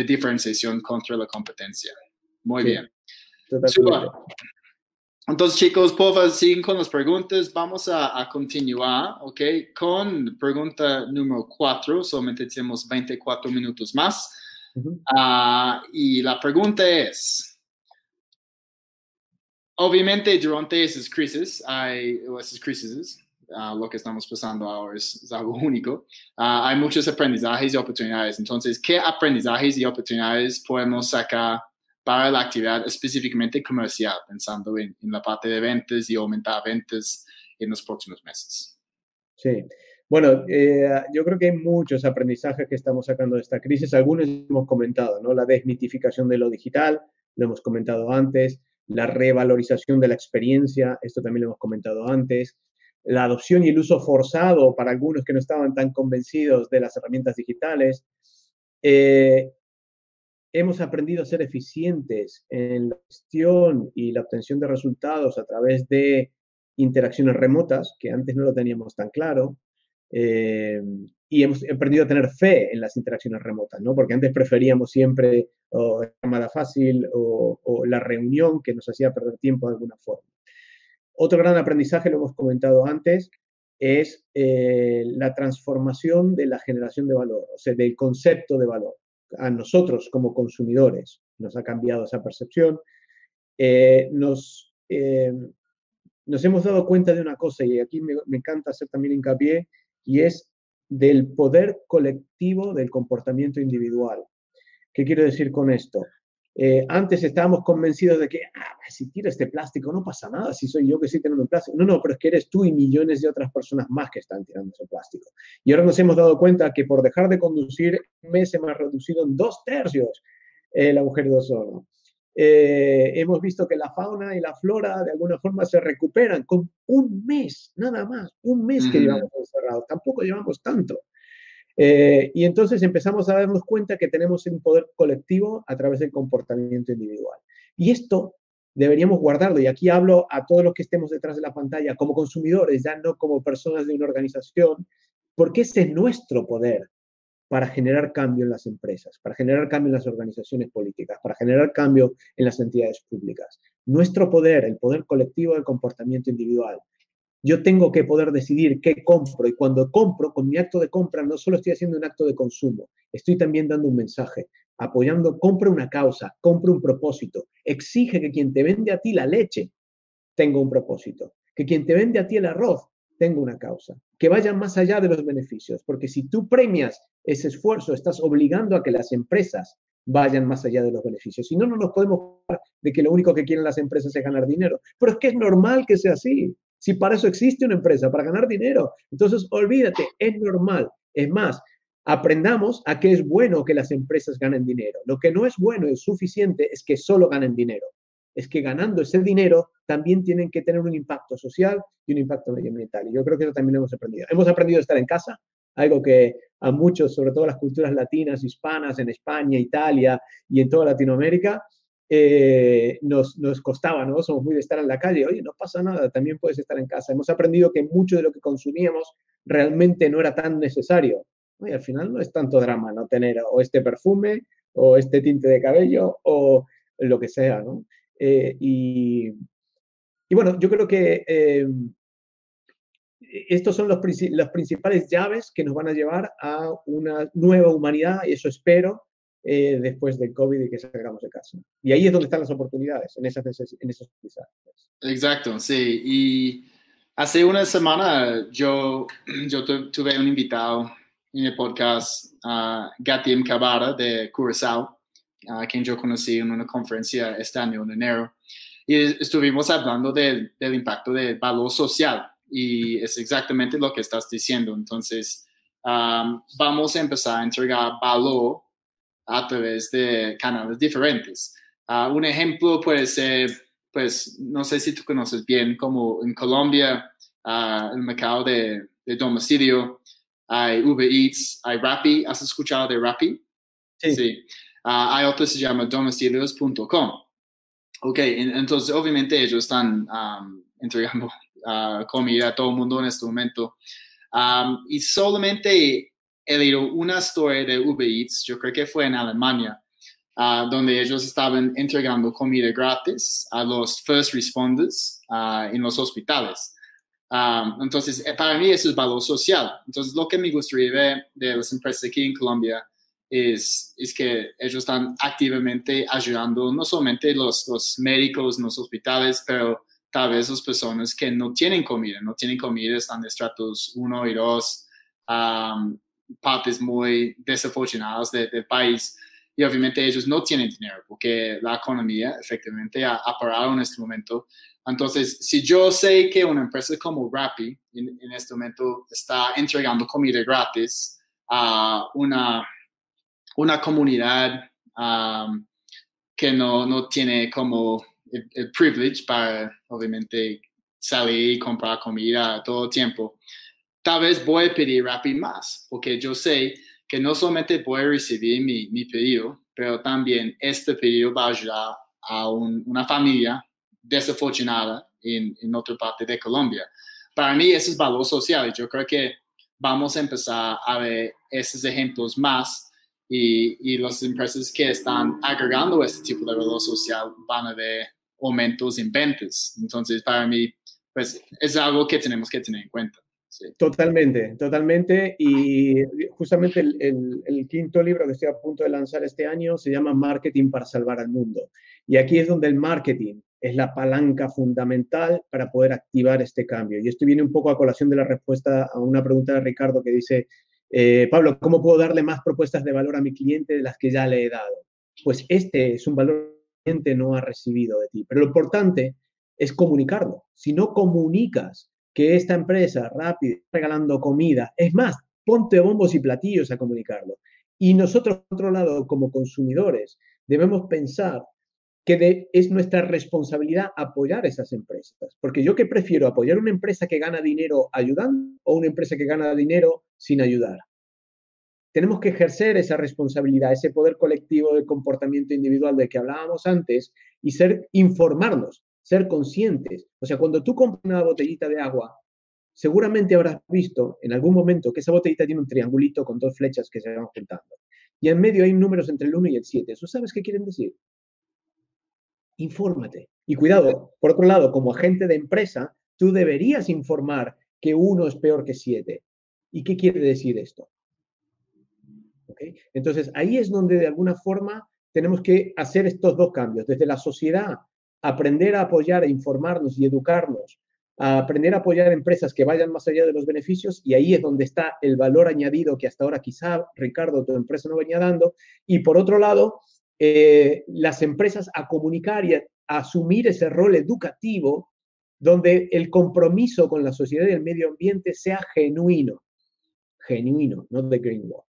diferenciación contra la competencia. Muy bien. Entonces, chicos, por favor, siguen con las preguntas. Vamos a continuar, ¿ok? Con pregunta número 4. Solamente tenemos 24 minutos más. Y la pregunta es... Obviamente, durante esas crisis, lo que estamos pasando ahora es algo único. Hay muchos aprendizajes y oportunidades. Entonces, ¿qué aprendizajes y oportunidades podemos sacar para la actividad específicamente comercial, pensando en la parte de ventas y aumentar ventas en los próximos meses? Sí. Bueno, yo creo que hay muchos aprendizajes que estamos sacando de esta crisis. Algunos hemos comentado, ¿no? La desmitificación de lo digital, lo hemos comentado antes. La revalorización de la experiencia, esto también lo hemos comentado antes. La adopción y el uso forzado para algunos que no estaban tan convencidos de las herramientas digitales. Hemos aprendido a ser eficientes en la gestión y la obtención de resultados a través de interacciones remotas, que antes no lo teníamos tan claro. Y hemos aprendido a tener fe en las interacciones remotas, ¿no? Porque antes preferíamos siempre la llamada fácil o la reunión que nos hacía perder tiempo de alguna forma. Otro gran aprendizaje, lo hemos comentado antes, es la transformación de la generación de valor, o sea, del concepto de valor. A nosotros como consumidores nos ha cambiado esa percepción. Nos hemos dado cuenta de una cosa, y aquí me encanta hacer también hincapié, y es del poder colectivo del comportamiento individual. ¿Qué quiero decir con esto? Antes estábamos convencidos de que si tiras este plástico no pasa nada, si soy yo que estoy tirando el plástico. No, pero es que eres tú y millones de otras personas más que están tirando ese plástico. Y ahora nos hemos dado cuenta que por dejar de conducir, un mes hemos reducido en 2/3 el agujero de ozono. Hemos visto que la fauna y la flora de alguna forma se recuperan con un mes, nada más, un mes que llevamos encerrados, tampoco llevamos tanto. Y entonces empezamos a darnos cuenta que tenemos un poder colectivo a través del comportamiento individual. Y esto deberíamos guardarlo, y aquí hablo a todos los que estemos detrás de la pantalla como consumidores, ya no como personas de una organización, porque ese es nuestro poder para generar cambio en las empresas, para generar cambio en las organizaciones políticas, para generar cambio en las entidades públicas. Nuestro poder, el poder colectivo del comportamiento individual. Yo tengo que poder decidir qué compro, y cuando compro, con mi acto de compra, no solo estoy haciendo un acto de consumo, estoy también dando un mensaje, apoyando, compra una causa, compra un propósito. Exige que quien te vende a ti la leche tenga un propósito, que quien te vende a ti el arroz tenga una causa, que vayan más allá de los beneficios, porque si tú premias ese esfuerzo, estás obligando a que las empresas vayan más allá de los beneficios. Si no, no nos podemos hablar de que lo único que quieren las empresas es ganar dinero. Pero es que es normal que sea así. Si para eso existe una empresa, para ganar dinero. Entonces, olvídate, es normal. Es más, aprendamos a que es bueno que las empresas ganen dinero. Lo que no es bueno y suficiente es que solo ganen dinero. Es que ganando ese dinero también tienen que tener un impacto social y un impacto medioambiental. Y yo creo que eso también lo hemos aprendido. Hemos aprendido a estar en casa, algo que a muchos, sobre todo las culturas latinas, hispanas, en España, Italia y en toda Latinoamérica, nos costaba, ¿no? Somos muy de estar en la calle. Oye, no pasa nada, también puedes estar en casa. Hemos aprendido que mucho de lo que consumíamos realmente no era tan necesario. Y al final no es tanto drama no tener o este perfume o este tinte de cabello o lo que sea, ¿no? Y bueno, yo creo que estos son las principales llaves que nos van a llevar a una nueva humanidad, y eso espero, después del COVID y que salgamos de casa. Y ahí es donde están las oportunidades, en esos pisajes. Exacto, sí. Y hace una semana yo tuve un invitado en el podcast, Gatim Kabara de Curazao, a quien yo conocí en una conferencia este año, en enero. Y estuvimos hablando del impacto del valor social. Y es exactamente lo que estás diciendo. Entonces, vamos a empezar a entregar valor a través de canales diferentes. Un ejemplo puede ser, pues, no sé si tú conoces bien, como en Colombia, el mercado de domicilio, hay Uber Eats, hay Rappi. ¿Has escuchado de Rappi? Sí. Sí. Hay otro que se llama domicilios.com. Ok, entonces obviamente ellos están entregando comida a todo el mundo en este momento. Y solamente he leído una historia de Uber Eats, yo creo que fue en Alemania, donde ellos estaban entregando comida gratis a los first responders en los hospitales. Entonces, para mí eso es valor social. Entonces, lo que me gustaría ver de las empresas aquí en Colombia es que ellos están activamente ayudando no solamente los médicos en los hospitales, pero tal vez las personas que no tienen comida, están en estratos 1 y 2, partes muy desafortunadas del país. Y obviamente ellos no tienen dinero porque la economía efectivamente ha parado en este momento. Entonces, si yo sé que una empresa como Rappi en este momento está entregando comida gratis a una comunidad que no tiene como el privilege para, obviamente, salir y comprar comida todo el tiempo, tal vez voy a pedir Rappi más, porque yo sé que no solamente voy a recibir mi pedido, pero también este pedido va a ayudar a una familia desafortunada en otra parte de Colombia. Para mí, eso es valor social. Yo creo que vamos a empezar a ver esos ejemplos más y las empresas que están agregando este tipo de valor social van a ver aumentos en ventas. Entonces, para mí, pues, es algo que tenemos que tener en cuenta. Sí. Totalmente, totalmente. Y justamente el quinto libro que estoy a punto de lanzar este año se llama Marketing para salvar al mundo. Y aquí es donde el marketing es la palanca fundamental para poder activar este cambio. Y esto viene un poco a colación de la respuesta a una pregunta de Ricardo que dice, Pablo, ¿cómo puedo darle más propuestas de valor a mi cliente de las que ya le he dado? Pues este es un valor que el cliente no ha recibido de ti. Pero lo importante es comunicarlo. Si no comunicas que esta empresa, Rappi, está regalando comida, es más, ponte bombos y platillos a comunicarlo. Y nosotros, por otro lado, como consumidores, debemos pensar que es nuestra responsabilidad apoyar esas empresas. Porque yo, ¿qué prefiero? ¿Apoyar una empresa que gana dinero ayudando o una empresa que gana dinero sin ayudar? Tenemos que ejercer esa responsabilidad, ese poder colectivo de comportamiento individual del que hablábamos antes y informarnos, ser conscientes. O sea, cuando tú compras una botellita de agua, seguramente habrás visto en algún momento que esa botellita tiene un triangulito con dos flechas que se van juntando. Y en medio hay números entre el 1 y el 7. ¿Tú sabes qué quieren decir? Infórmate. Y cuidado, por otro lado, como agente de empresa, tú deberías informar que 1 es peor que 7. ¿Y qué quiere decir esto? ¿Okay? Entonces, ahí es donde de alguna forma tenemos que hacer estos dos cambios. Desde la sociedad, aprender a apoyar, a informarnos y educarnos, a aprender a apoyar empresas que vayan más allá de los beneficios, y ahí es donde está el valor añadido que hasta ahora quizá, Ricardo, tu empresa no venía dando. Y por otro lado, las empresas a comunicar y a asumir ese rol educativo donde el compromiso con la sociedad y el medio ambiente sea genuino. Genuino, no de greenwall.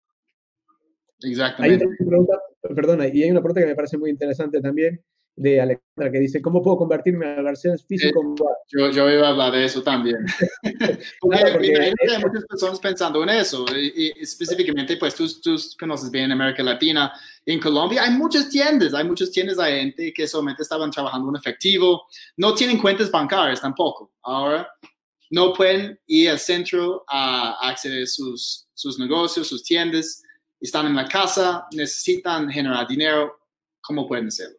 Exactamente. Hay otra pregunta, perdona, y hay una pregunta que me parece muy interesante también, de Alejandra, que dice, ¿cómo puedo convertirme a versión físico? Yo iba a hablar de eso también. Porque hay muchas personas pensando en eso, y específicamente, pues, tú conoces bien América Latina. En Colombia hay muchas tiendas, hay gente que solamente estaban trabajando en efectivo, no tienen cuentas bancarias tampoco. Ahora, no pueden ir al centro a acceder a sus negocios, sus tiendas, están en la casa, necesitan generar dinero. ¿Cómo pueden hacerlo?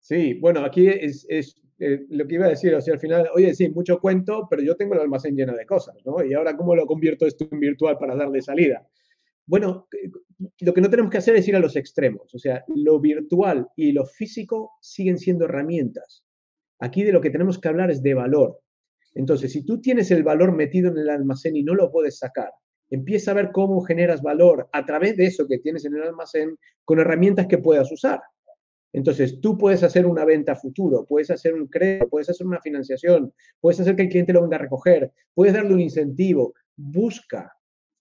Sí, bueno, aquí es lo que iba a decir, o sea, al final, oye, sí, mucho cuento, pero yo tengo el almacén lleno de cosas, ¿no? Y ahora, ¿cómo lo convierto esto en virtual para darle salida? Bueno, lo que no tenemos que hacer es ir a los extremos, o sea, lo virtual y lo físico siguen siendo herramientas. Aquí de lo que tenemos que hablar es de valor. Entonces, si tú tienes el valor metido en el almacén y no lo puedes sacar, empieza a ver cómo generas valor a través de eso que tienes en el almacén con herramientas que puedas usar. Entonces, tú puedes hacer una venta a futuro, puedes hacer un crédito, puedes hacer una financiación, puedes hacer que el cliente lo venga a recoger, puedes darle un incentivo. Busca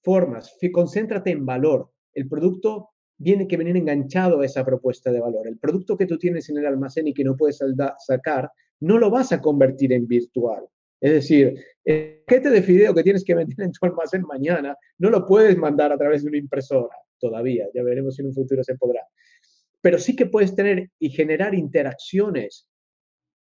formas, concéntrate en valor. El producto tiene que venir enganchado a esa propuesta de valor. El producto que tú tienes en el almacén y que no puedes sacar, no lo vas a convertir en virtual. Es decir, el paquete de fideo que tienes que vender en tu almacén mañana, no lo puedes mandar a través de una impresora todavía. Ya veremos si en un futuro se podrá. Pero sí que puedes tener y generar interacciones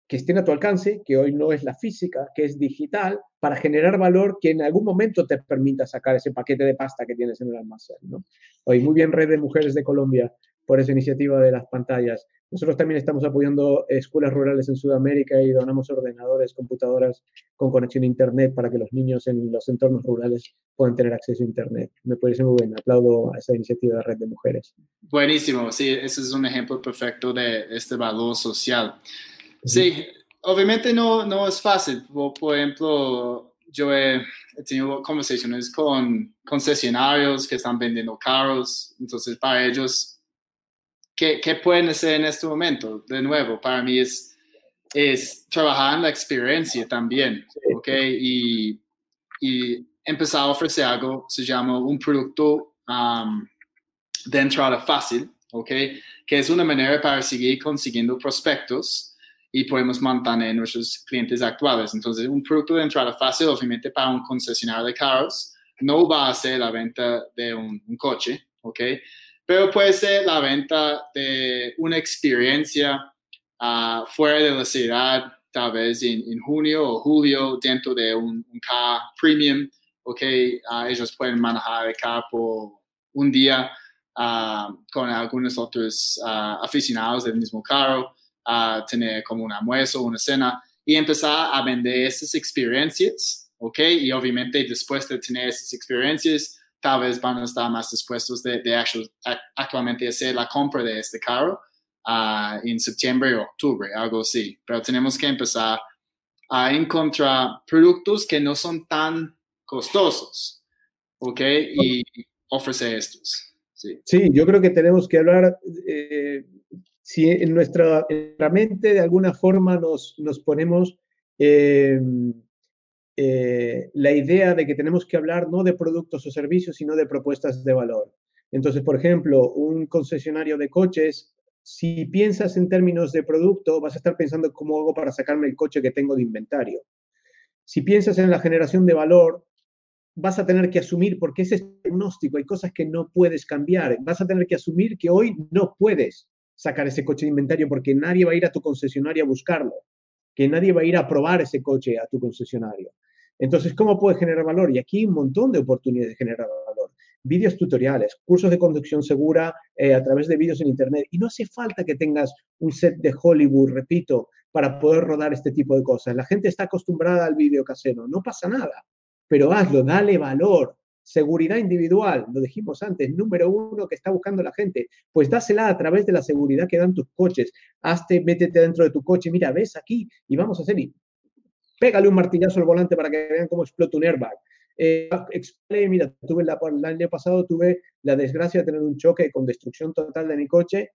que estén a tu alcance, que hoy no es la física, que es digital, para generar valor que en algún momento te permita sacar ese paquete de pasta que tienes en el almacén, ¿no? Hoy muy bien Red de Mujeres de Colombia por esa iniciativa de las pantallas. Nosotros también estamos apoyando escuelas rurales en Sudamérica y donamos ordenadores, computadoras con conexión a internet para que los niños en los entornos rurales puedan tener acceso a internet. Me parece muy bien. Aplaudo a esa iniciativa de Red de Mujeres. Buenísimo. Sí, ese es un ejemplo perfecto de este valor social. Sí, obviamente no es fácil. Por ejemplo, yo he tenido conversaciones con concesionarios que están vendiendo carros. Entonces, para ellos, ¿Qué pueden hacer en este momento? De nuevo, para mí es trabajar en la experiencia también, ¿ok? Y empezar a ofrecer algo, se llama un producto de entrada fácil, ¿ok? Que es una manera para seguir consiguiendo prospectos y podemos mantener nuestros clientes actuales. Entonces, un producto de entrada fácil, obviamente, para un concesionario de carros, no va a ser la venta de un coche, ¿ok? Pero puede ser la venta de una experiencia fuera de la ciudad, tal vez en junio o julio, dentro de un car premium, ok, ellos pueden manejar el carro un día con algunos otros aficionados del mismo carro, tener como un almuerzo, una cena y empezar a vender esas experiencias, ok, y obviamente después de tener esas experiencias, tal vez van a estar más dispuestos de actualmente hacer la compra de este carro en septiembre o octubre, algo así. Pero tenemos que empezar a encontrar productos que no son tan costosos, ¿ok? Y ofrecer estos. Sí, sí, yo creo que tenemos que hablar, si en nuestra mente de alguna forma nos ponemos... la idea de que tenemos que hablar no de productos o servicios, sino de propuestas de valor. Entonces, por ejemplo, un concesionario de coches, si piensas en términos de producto, vas a estar pensando cómo hago para sacarme el coche que tengo de inventario. Si piensas en la generación de valor, vas a tener que asumir, porque ese es el diagnóstico, hay cosas que no puedes cambiar, vas a tener que asumir que hoy no puedes sacar ese coche de inventario porque nadie va a ir a tu concesionario a buscarlo, que nadie va a ir a probar ese coche a tu concesionario. Entonces, ¿cómo puedes generar valor? Y aquí hay un montón de oportunidades de generar valor. Vídeos tutoriales, cursos de conducción segura a través de vídeos en Internet. Y no hace falta que tengas un set de Hollywood, repito, para poder rodar este tipo de cosas. La gente está acostumbrada al vídeo casero. No pasa nada, pero hazlo, dale valor. Seguridad individual, lo dijimos antes, número uno que está buscando la gente, pues dásela a través de la seguridad que dan tus coches. Métete dentro de tu coche, mira, ves aquí y vamos a hacer, y pégale un martillazo al volante para que vean cómo explota un airbag. Mira, el año pasado tuve la desgracia de tener un choque con destrucción total de mi coche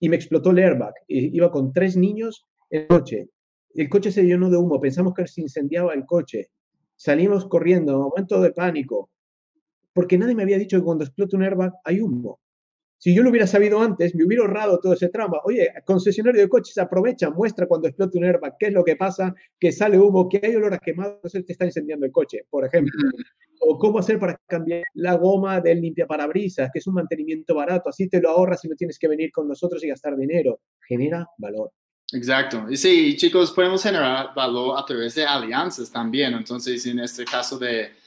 y me explotó el airbag. Iba con 3 niños en el coche. El coche se llenó de humo, pensamos que se incendiaba el coche. Salimos corriendo, momento de pánico. Porque nadie me había dicho que cuando explota un airbag hay humo. Si yo lo hubiera sabido antes, me hubiera ahorrado todo ese trauma. Oye, concesionario de coches, aprovecha, muestra cuando explota un airbag, qué es lo que pasa, que sale humo, que hay olor a quemado, entonces te está incendiando el coche, por ejemplo. O cómo hacer para cambiar la goma del limpiaparabrisas, que es un mantenimiento barato, así te lo ahorras y no tienes que venir con nosotros y gastar dinero. Genera valor. Exacto. Y sí, chicos, podemos generar valor a través de alianzas también. Entonces, en este caso de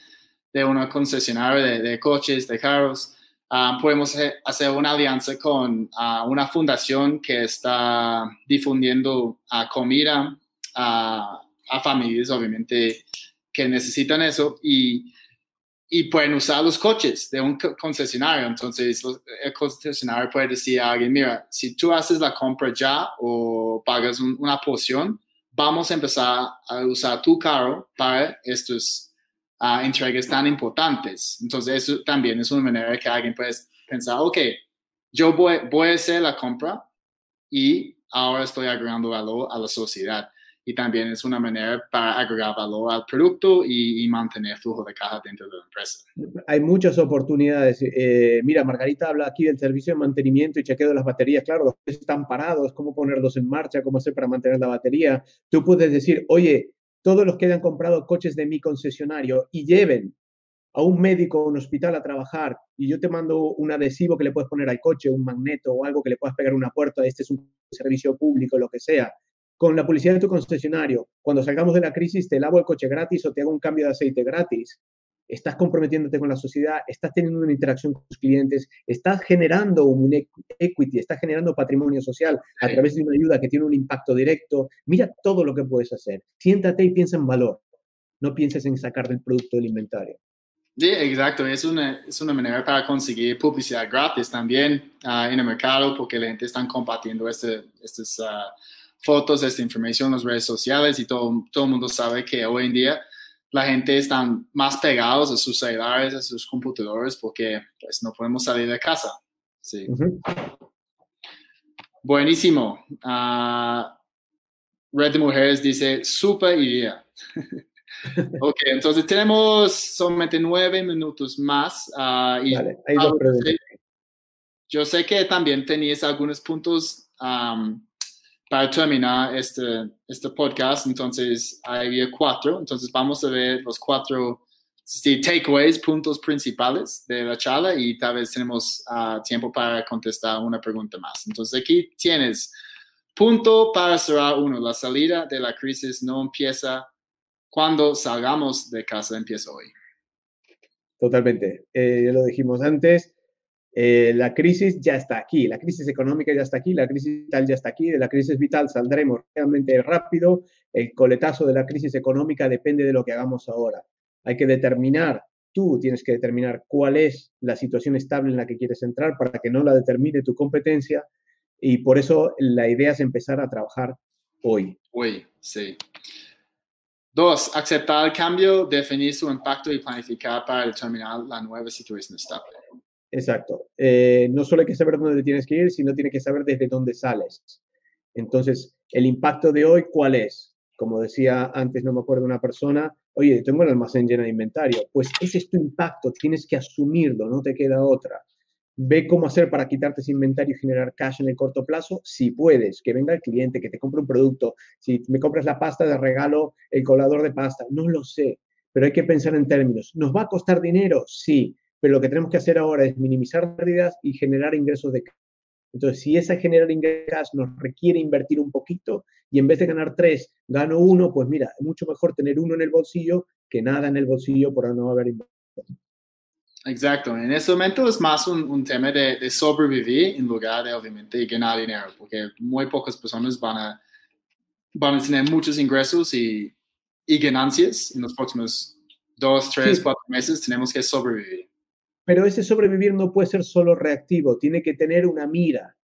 una concesionaria de coches, de carros, podemos hacer una alianza con una fundación que está difundiendo comida a familias, obviamente, que necesitan eso y pueden usar los coches de un concesionario. Entonces, el concesionario puede decir a alguien, mira, si tú haces la compra ya o pagas una porción, vamos a empezar a usar tu carro para estos entregas tan importantes. Entonces, eso también es una manera que alguien puede pensar, ok, yo voy a hacer la compra y ahora estoy agregando valor a la sociedad. Y también es una manera para agregar valor al producto y mantener flujo de caja dentro de la empresa. Hay muchas oportunidades. Mira, Margarita habla aquí del servicio de mantenimiento y chequeo de las baterías. Claro, los coches están parados, cómo ponerlos en marcha, cómo hacer para mantener la batería. Tú puedes decir, oye, todos los que hayan comprado coches de mi concesionario y lleven a un médico o un hospital a trabajar y yo te mando un adhesivo que le puedes poner al coche, un magneto o algo que le puedas pegar a una puerta, este es un servicio público, lo que sea, con la publicidad de tu concesionario, cuando salgamos de la crisis te lavo el coche gratis o te hago un cambio de aceite gratis, estás comprometiéndote con la sociedad, estás teniendo una interacción con tus clientes, estás generando un equity, estás generando patrimonio social a través de una ayuda que tiene un impacto directo. Mira todo lo que puedes hacer. Siéntate y piensa en valor. No pienses en sacar del producto del inventario. Sí, exacto. Es una manera para conseguir publicidad gratis también en el mercado porque la gente está compartiendo estas fotos, esta información en las redes sociales y todo el mundo sabe que hoy en día la gente está más pegados a sus celulares, a sus computadores, porque pues, no podemos salir de casa. Sí. Uh-huh. Buenísimo. Red de Mujeres dice, super idea. Ok, entonces tenemos solamente 9 minutos más. Y vale, yo sé que también tenías algunos puntos para terminar este podcast, entonces había 4. Entonces vamos a ver los 4 takeaways, puntos principales de la charla y tal vez tenemos tiempo para contestar una pregunta más. Entonces aquí tienes punto para cerrar 1. La salida de la crisis no empieza cuando salgamos de casa, empieza hoy. Totalmente. Ya lo dijimos antes, la crisis ya está aquí, la crisis económica ya está aquí, la crisis vital ya está aquí, de la crisis vital saldremos realmente rápido, el coletazo de la crisis económica depende de lo que hagamos ahora. Hay que determinar, tú tienes que determinar cuál es la situación estable en la que quieres entrar para que no la determine tu competencia, y por eso la idea es empezar a trabajar hoy. Hoy, sí. 2. Aceptar el cambio, definir su impacto y planificar para determinar la nueva situación estable. Exacto. No solo hay que saber dónde tienes que ir, sino tienes que saber desde dónde sales. Entonces, el impacto de hoy, ¿cuál es? Como decía antes, no me acuerdo, una persona, oye, tengo el almacén lleno de inventario. Pues ese es tu impacto, tienes que asumirlo, no te queda otra. Ve cómo hacer para quitarte ese inventario y generar cash en el corto plazo, si puedes, que venga el cliente, que te compre un producto. Si me compras la pasta, te regalo el colador de pasta. No lo sé, pero hay que pensar en términos. ¿Nos va a costar dinero? Sí, pero lo que tenemos que hacer ahora es minimizar pérdidas y generar ingresos de cash. Entonces, si esa generar ingresos nos requiere invertir un poquito y en vez de ganar 3, gano 1, pues mira, es mucho mejor tener 1 en el bolsillo que nada en el bolsillo por no haber invertido. Exacto. En este momento es más un tema de sobrevivir en lugar de, obviamente, ganar dinero, porque muy pocas personas van a tener muchos ingresos y ganancias en los próximos 2, 3, 4 meses. Tenemos que sobrevivir. Pero ese sobrevivir no puede ser solo reactivo, tiene que tener una mira.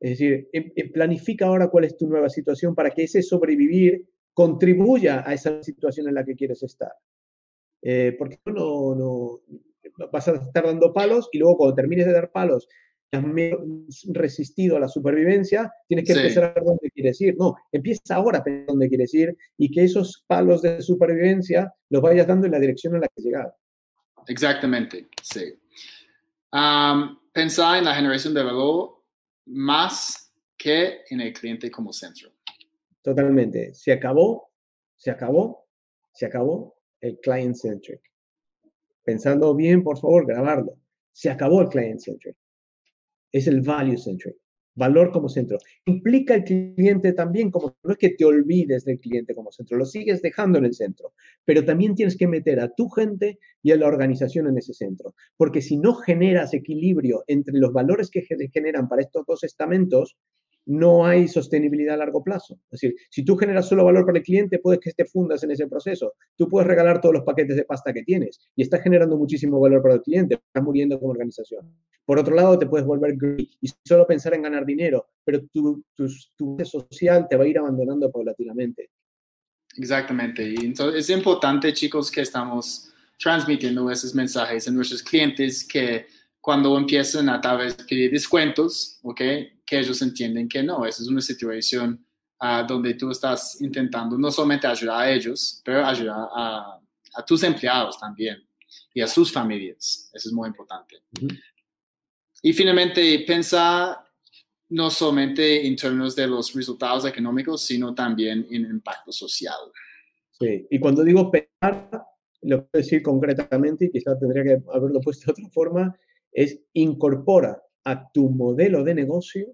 Es decir, planifica ahora cuál es tu nueva situación para que ese sobrevivir contribuya a esa situación en la que quieres estar. Porque no vas a estar dando palos y luego cuando termines de dar palos has resistido a la supervivencia, tienes que empezar a ver dónde quieres ir. No, empieza ahora a pensar dónde quieres ir y que esos palos de supervivencia los vayas dando en la dirección en la que llegas. Exactamente, sí. Pensar en la generación de valor más que en el cliente como centro. Totalmente. Se acabó el client-centric. Pensando bien, por favor, grabarlo. Se acabó el client-centric. Es el value-centric. Valor como centro. Implica el cliente también como centro. No es que te olvides del cliente como centro. Lo sigues dejando en el centro. Pero también tienes que meter a tu gente y a la organización en ese centro. Porque si no generas equilibrio entre los valores que se generan para estos dos estamentos, no hay sostenibilidad a largo plazo. Es decir, si tú generas solo valor para el cliente, puedes que te fundas en ese proceso. Tú puedes regalar todos los paquetes de pasta que tienes y estás generando muchísimo valor para el cliente, estás muriendo como organización. Por otro lado, te puedes volver greedy y solo pensar en ganar dinero, pero tu social te va a ir abandonando paulatinamente. Exactamente. Y entonces es importante, chicos, que estamos transmitiendo esos mensajes a nuestros clientes que cuando empiezan a tal vez pedir descuentos, ¿ok?, que ellos entienden que no, esa es una situación donde tú estás intentando no solamente ayudar a ellos, pero ayudar a tus empleados también y a sus familias. Eso es muy importante. Uh-huh. Y finalmente, pensar no solamente en términos de los resultados económicos, sino también en impacto social. Sí, y cuando digo pensar, lo puedo decir concretamente, y quizás tendría que haberlo puesto de otra forma, es incorpora a tu modelo de negocio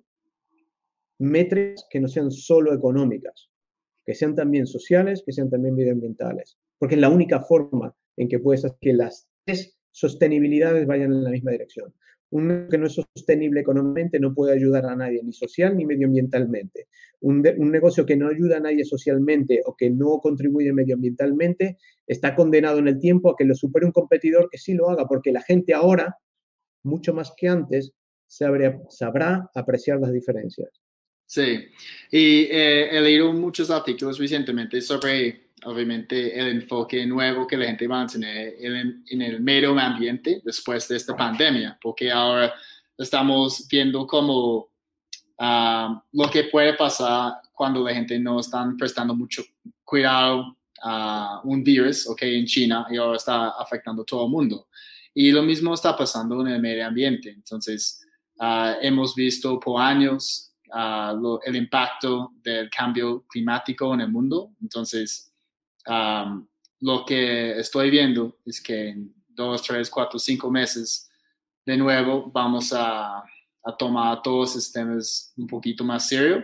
métricas que no sean solo económicas, que sean también sociales, que sean también medioambientales, porque es la única forma en que puedes hacer que las 3 sostenibilidades vayan en la misma dirección. Uno que no es sostenible económicamente no puede ayudar a nadie, ni social ni medioambientalmente. Un negocio que no ayuda a nadie socialmente o que no contribuye medioambientalmente está condenado en el tiempo a que lo supere un competidor que sí lo haga, porque la gente ahora, mucho más que antes, sabrá apreciar las diferencias. Sí, y he leído muchos artículos recientemente sobre, obviamente, el enfoque nuevo que la gente va a tener en el medio ambiente después de esta pandemia, porque ahora estamos viendo cómo lo que puede pasar cuando la gente no está prestando mucho cuidado a un virus, ok, en China, y ahora está afectando a todo el mundo. Y lo mismo está pasando en el medio ambiente. Entonces, hemos visto por años el impacto del cambio climático en el mundo. Entonces, lo que estoy viendo es que en 2, 3, 4, 5 meses, de nuevo, vamos a tomar todos estos temas un poquito más serio,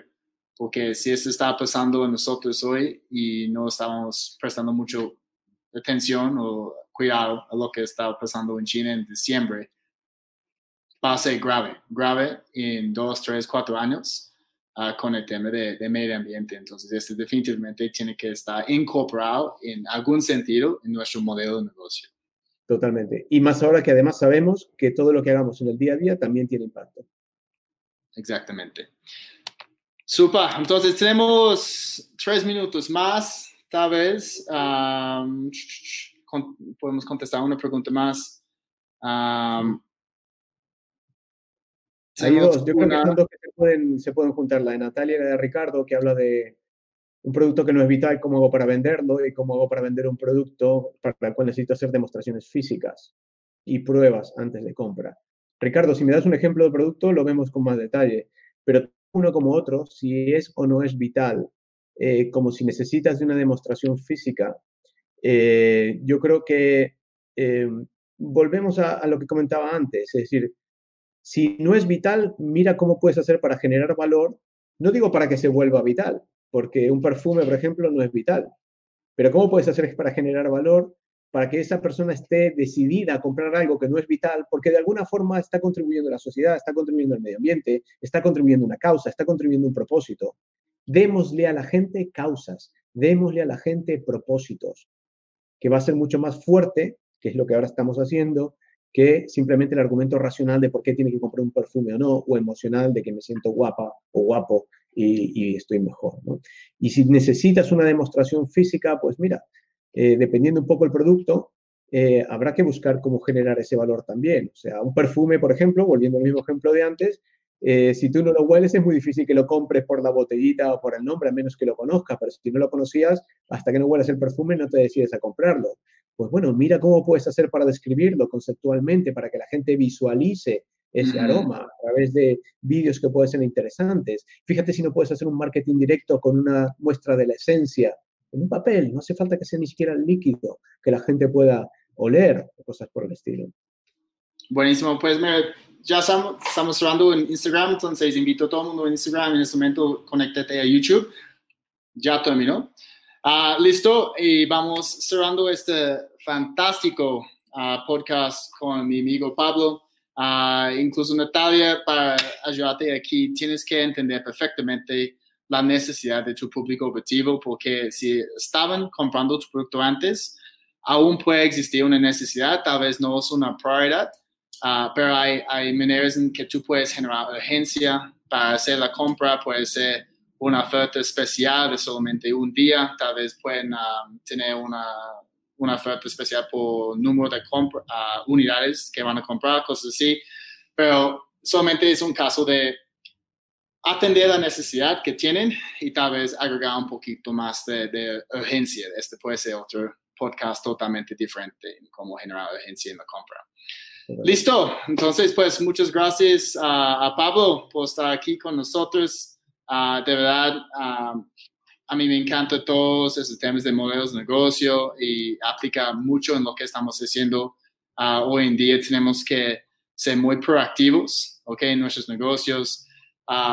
porque si esto está pasando en nosotros hoy y no estamos prestando mucho atención o cuidado a lo que estaba pasando en China en diciembre, va a ser grave en 2, 3, 4 años con el tema de medio ambiente. Entonces, este definitivamente tiene que estar incorporado en algún sentido en nuestro modelo de negocio. Totalmente. Y más ahora que además sabemos que todo lo que hagamos en el día a día también tiene impacto. Exactamente. Super. Entonces, tenemos 3 minutos más, tal vez. Podemos contestar una pregunta más. Hay dos. Yo creo que son dos que se pueden juntar. La de Natalia y la de Ricardo, que habla de un producto que no es vital, cómo hago para venderlo y cómo hago para vender un producto para el cual necesito hacer demostraciones físicas y pruebas antes de compra. Ricardo, si me das un ejemplo de producto, lo vemos con más detalle. Pero uno como otro, si es o no es vital, como si necesitas de una demostración física, yo creo que volvemos a lo que comentaba antes. Es decir, si no es vital, mira cómo puedes hacer para generar valor. No digo para que se vuelva vital, porque un perfume, por ejemplo, no es vital. Pero ¿cómo puedes hacer para generar valor para que esa persona esté decidida a comprar algo que no es vital? Porque de alguna forma está contribuyendo a la sociedad, está contribuyendo al medio ambiente, está contribuyendo a una causa, está contribuyendo a un propósito. Démosle a la gente causas, démosle a la gente propósitos, que va a ser mucho más fuerte, que es lo que ahora estamos haciendo, que simplemente el argumento racional de por qué tiene que comprar un perfume o no, o emocional de que me siento guapa o guapo y estoy mejor, ¿no? Y si necesitas una demostración física, pues mira, dependiendo un poco el producto, habrá que buscar cómo generar ese valor también. O sea, un perfume, por ejemplo, volviendo al mismo ejemplo de antes, si tú no lo hueles es muy difícil que lo compres por la botellita o por el nombre, a menos que lo conozcas. Pero si no lo conocías, hasta que no huelas el perfume no te decides a comprarlo. Pues bueno, mira cómo puedes hacer para describirlo conceptualmente, para que la gente visualice ese aroma a través de vídeos que pueden ser interesantes. Fíjate si no puedes hacer un marketing directo con una muestra de la esencia en un papel. No hace falta que sea ni siquiera el líquido, que la gente pueda oler, cosas por el estilo. Buenísimo. Pues mira, ya estamos cerrando en Instagram, entonces invito a todo el mundo en Instagram. En este momento, conéctate a YouTube. Ya terminó. Listo, y vamos cerrando este fantástico podcast con mi amigo Pablo. Incluso Natalia, para ayudarte aquí, tienes que entender perfectamente la necesidad de tu público objetivo, porque si estaban comprando tu producto antes, aún puede existir una necesidad, tal vez no es una prioridad, pero hay maneras en que tú puedes generar urgencia para hacer la compra. Puede ser una oferta especial de solamente un día, tal vez pueden tener una oferta especial por número de unidades que van a comprar, cosas así, pero solamente es un caso de atender la necesidad que tienen y tal vez agregar un poquito más de urgencia. Este puede ser otro podcast totalmente diferente en cómo generar urgencia en la compra. Listo, entonces pues muchas gracias a Pablo por estar aquí con nosotros. De verdad, a mí me encantan todos esos temas de modelos de negocio y aplica mucho en lo que estamos haciendo. Hoy en día tenemos que ser muy proactivos, ¿ok? En nuestros negocios,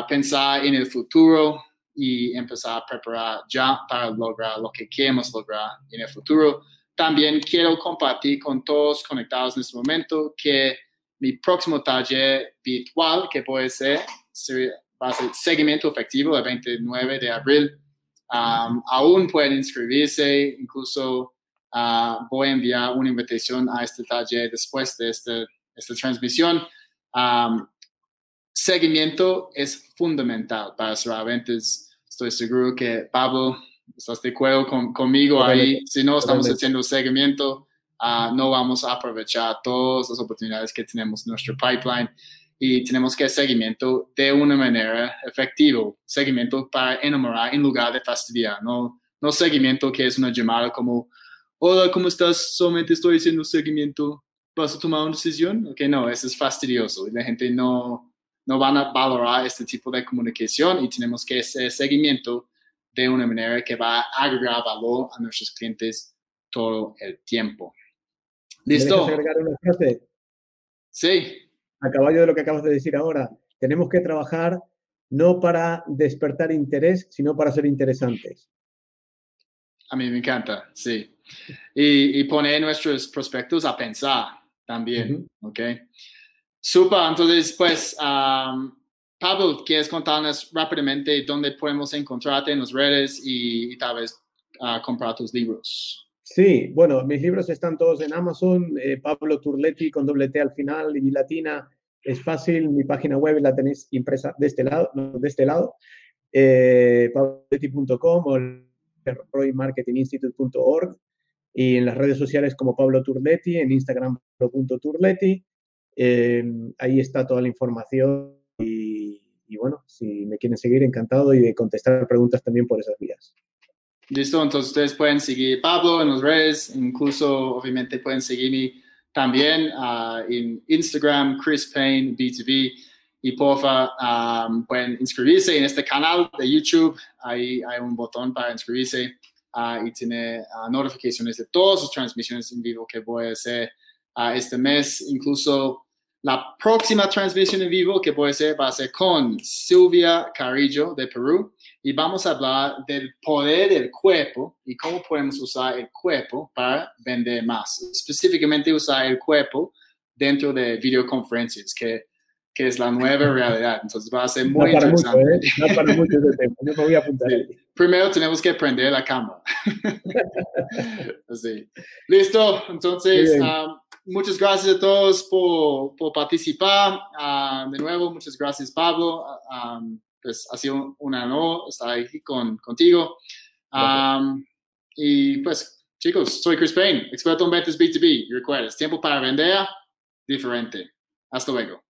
pensar en el futuro y empezar a preparar ya para lograr lo que queremos lograr en el futuro. También quiero compartir con todos conectados en este momento que mi próximo taller virtual que puede ser va a ser seguimiento efectivo el 29 de abril. Aún pueden inscribirse, incluso voy a enviar una invitación a este taller después de esta transmisión. Seguimiento es fundamental para cerrar ventas. Estoy seguro que, Pablo, estás de acuerdo conmigo ahí. Si no estamos haciendo seguimiento, no vamos a aprovechar todas las oportunidades que tenemos en nuestro pipeline. Y tenemos que hacer seguimiento de una manera efectiva, seguimiento para enamorar en lugar de fastidiar, no seguimiento que es una llamada como, hola, ¿cómo estás? Solamente estoy haciendo seguimiento, ¿vas a tomar una decisión? Ok, no, eso es fastidioso y la gente no van a valorar este tipo de comunicación y tenemos que hacer seguimiento de una manera que va a agregar valor a nuestros clientes todo el tiempo. ¿Listo? ¿Quieres agregar una frase? Sí. A caballo de lo que acabas de decir ahora, tenemos que trabajar no para despertar interés, sino para ser interesantes. A mí me encanta, sí. Y poner nuestros prospectos a pensar también, uh-huh. ¿Ok? Súper, entonces, pues, Pablo, ¿quieres contarnos rápidamente dónde podemos encontrarte en las redes y tal vez comprar tus libros? Sí, bueno, mis libros están todos en Amazon, Pablo Turletti con doble T al final y latina, es fácil, mi página web la tenéis impresa de este lado, pabloturletti.com o el ROI Marketing Institute.org y en las redes sociales como Pablo Turletti, en Instagram Pablo.Turletti, ahí está toda la información y bueno, si me quieren seguir, encantado y de contestar preguntas también por esas vías. Listo, entonces ustedes pueden seguir Pablo en las redes, incluso obviamente pueden seguirme también en Instagram, Chris Payne B2B, y porfa, pueden inscribirse en este canal de YouTube, ahí hay un botón para inscribirse y tener notificaciones de todas sus transmisiones en vivo que voy a hacer este mes, incluso la próxima transmisión en vivo que voy a hacer va a ser con Silvia Carrillo de Perú y vamos a hablar del poder del cuerpo y cómo podemos usar el cuerpo para vender más. Específicamente usar el cuerpo dentro de videoconferencias, que es la nueva realidad. Entonces va a ser muy interesante. Mucho, ¿eh? No para mucho ese tiempo. Yo me voy a apuntar. Sí. Primero tenemos que prender la cámara. Sí. Listo. Entonces... muchas gracias a todos por participar. De nuevo, muchas gracias, Pablo. Pues ha sido un honor estar aquí contigo. Y pues, chicos, soy Chris Payne, experto en ventas B2B. Y recuerda, es tiempo para vender diferente. Hasta luego.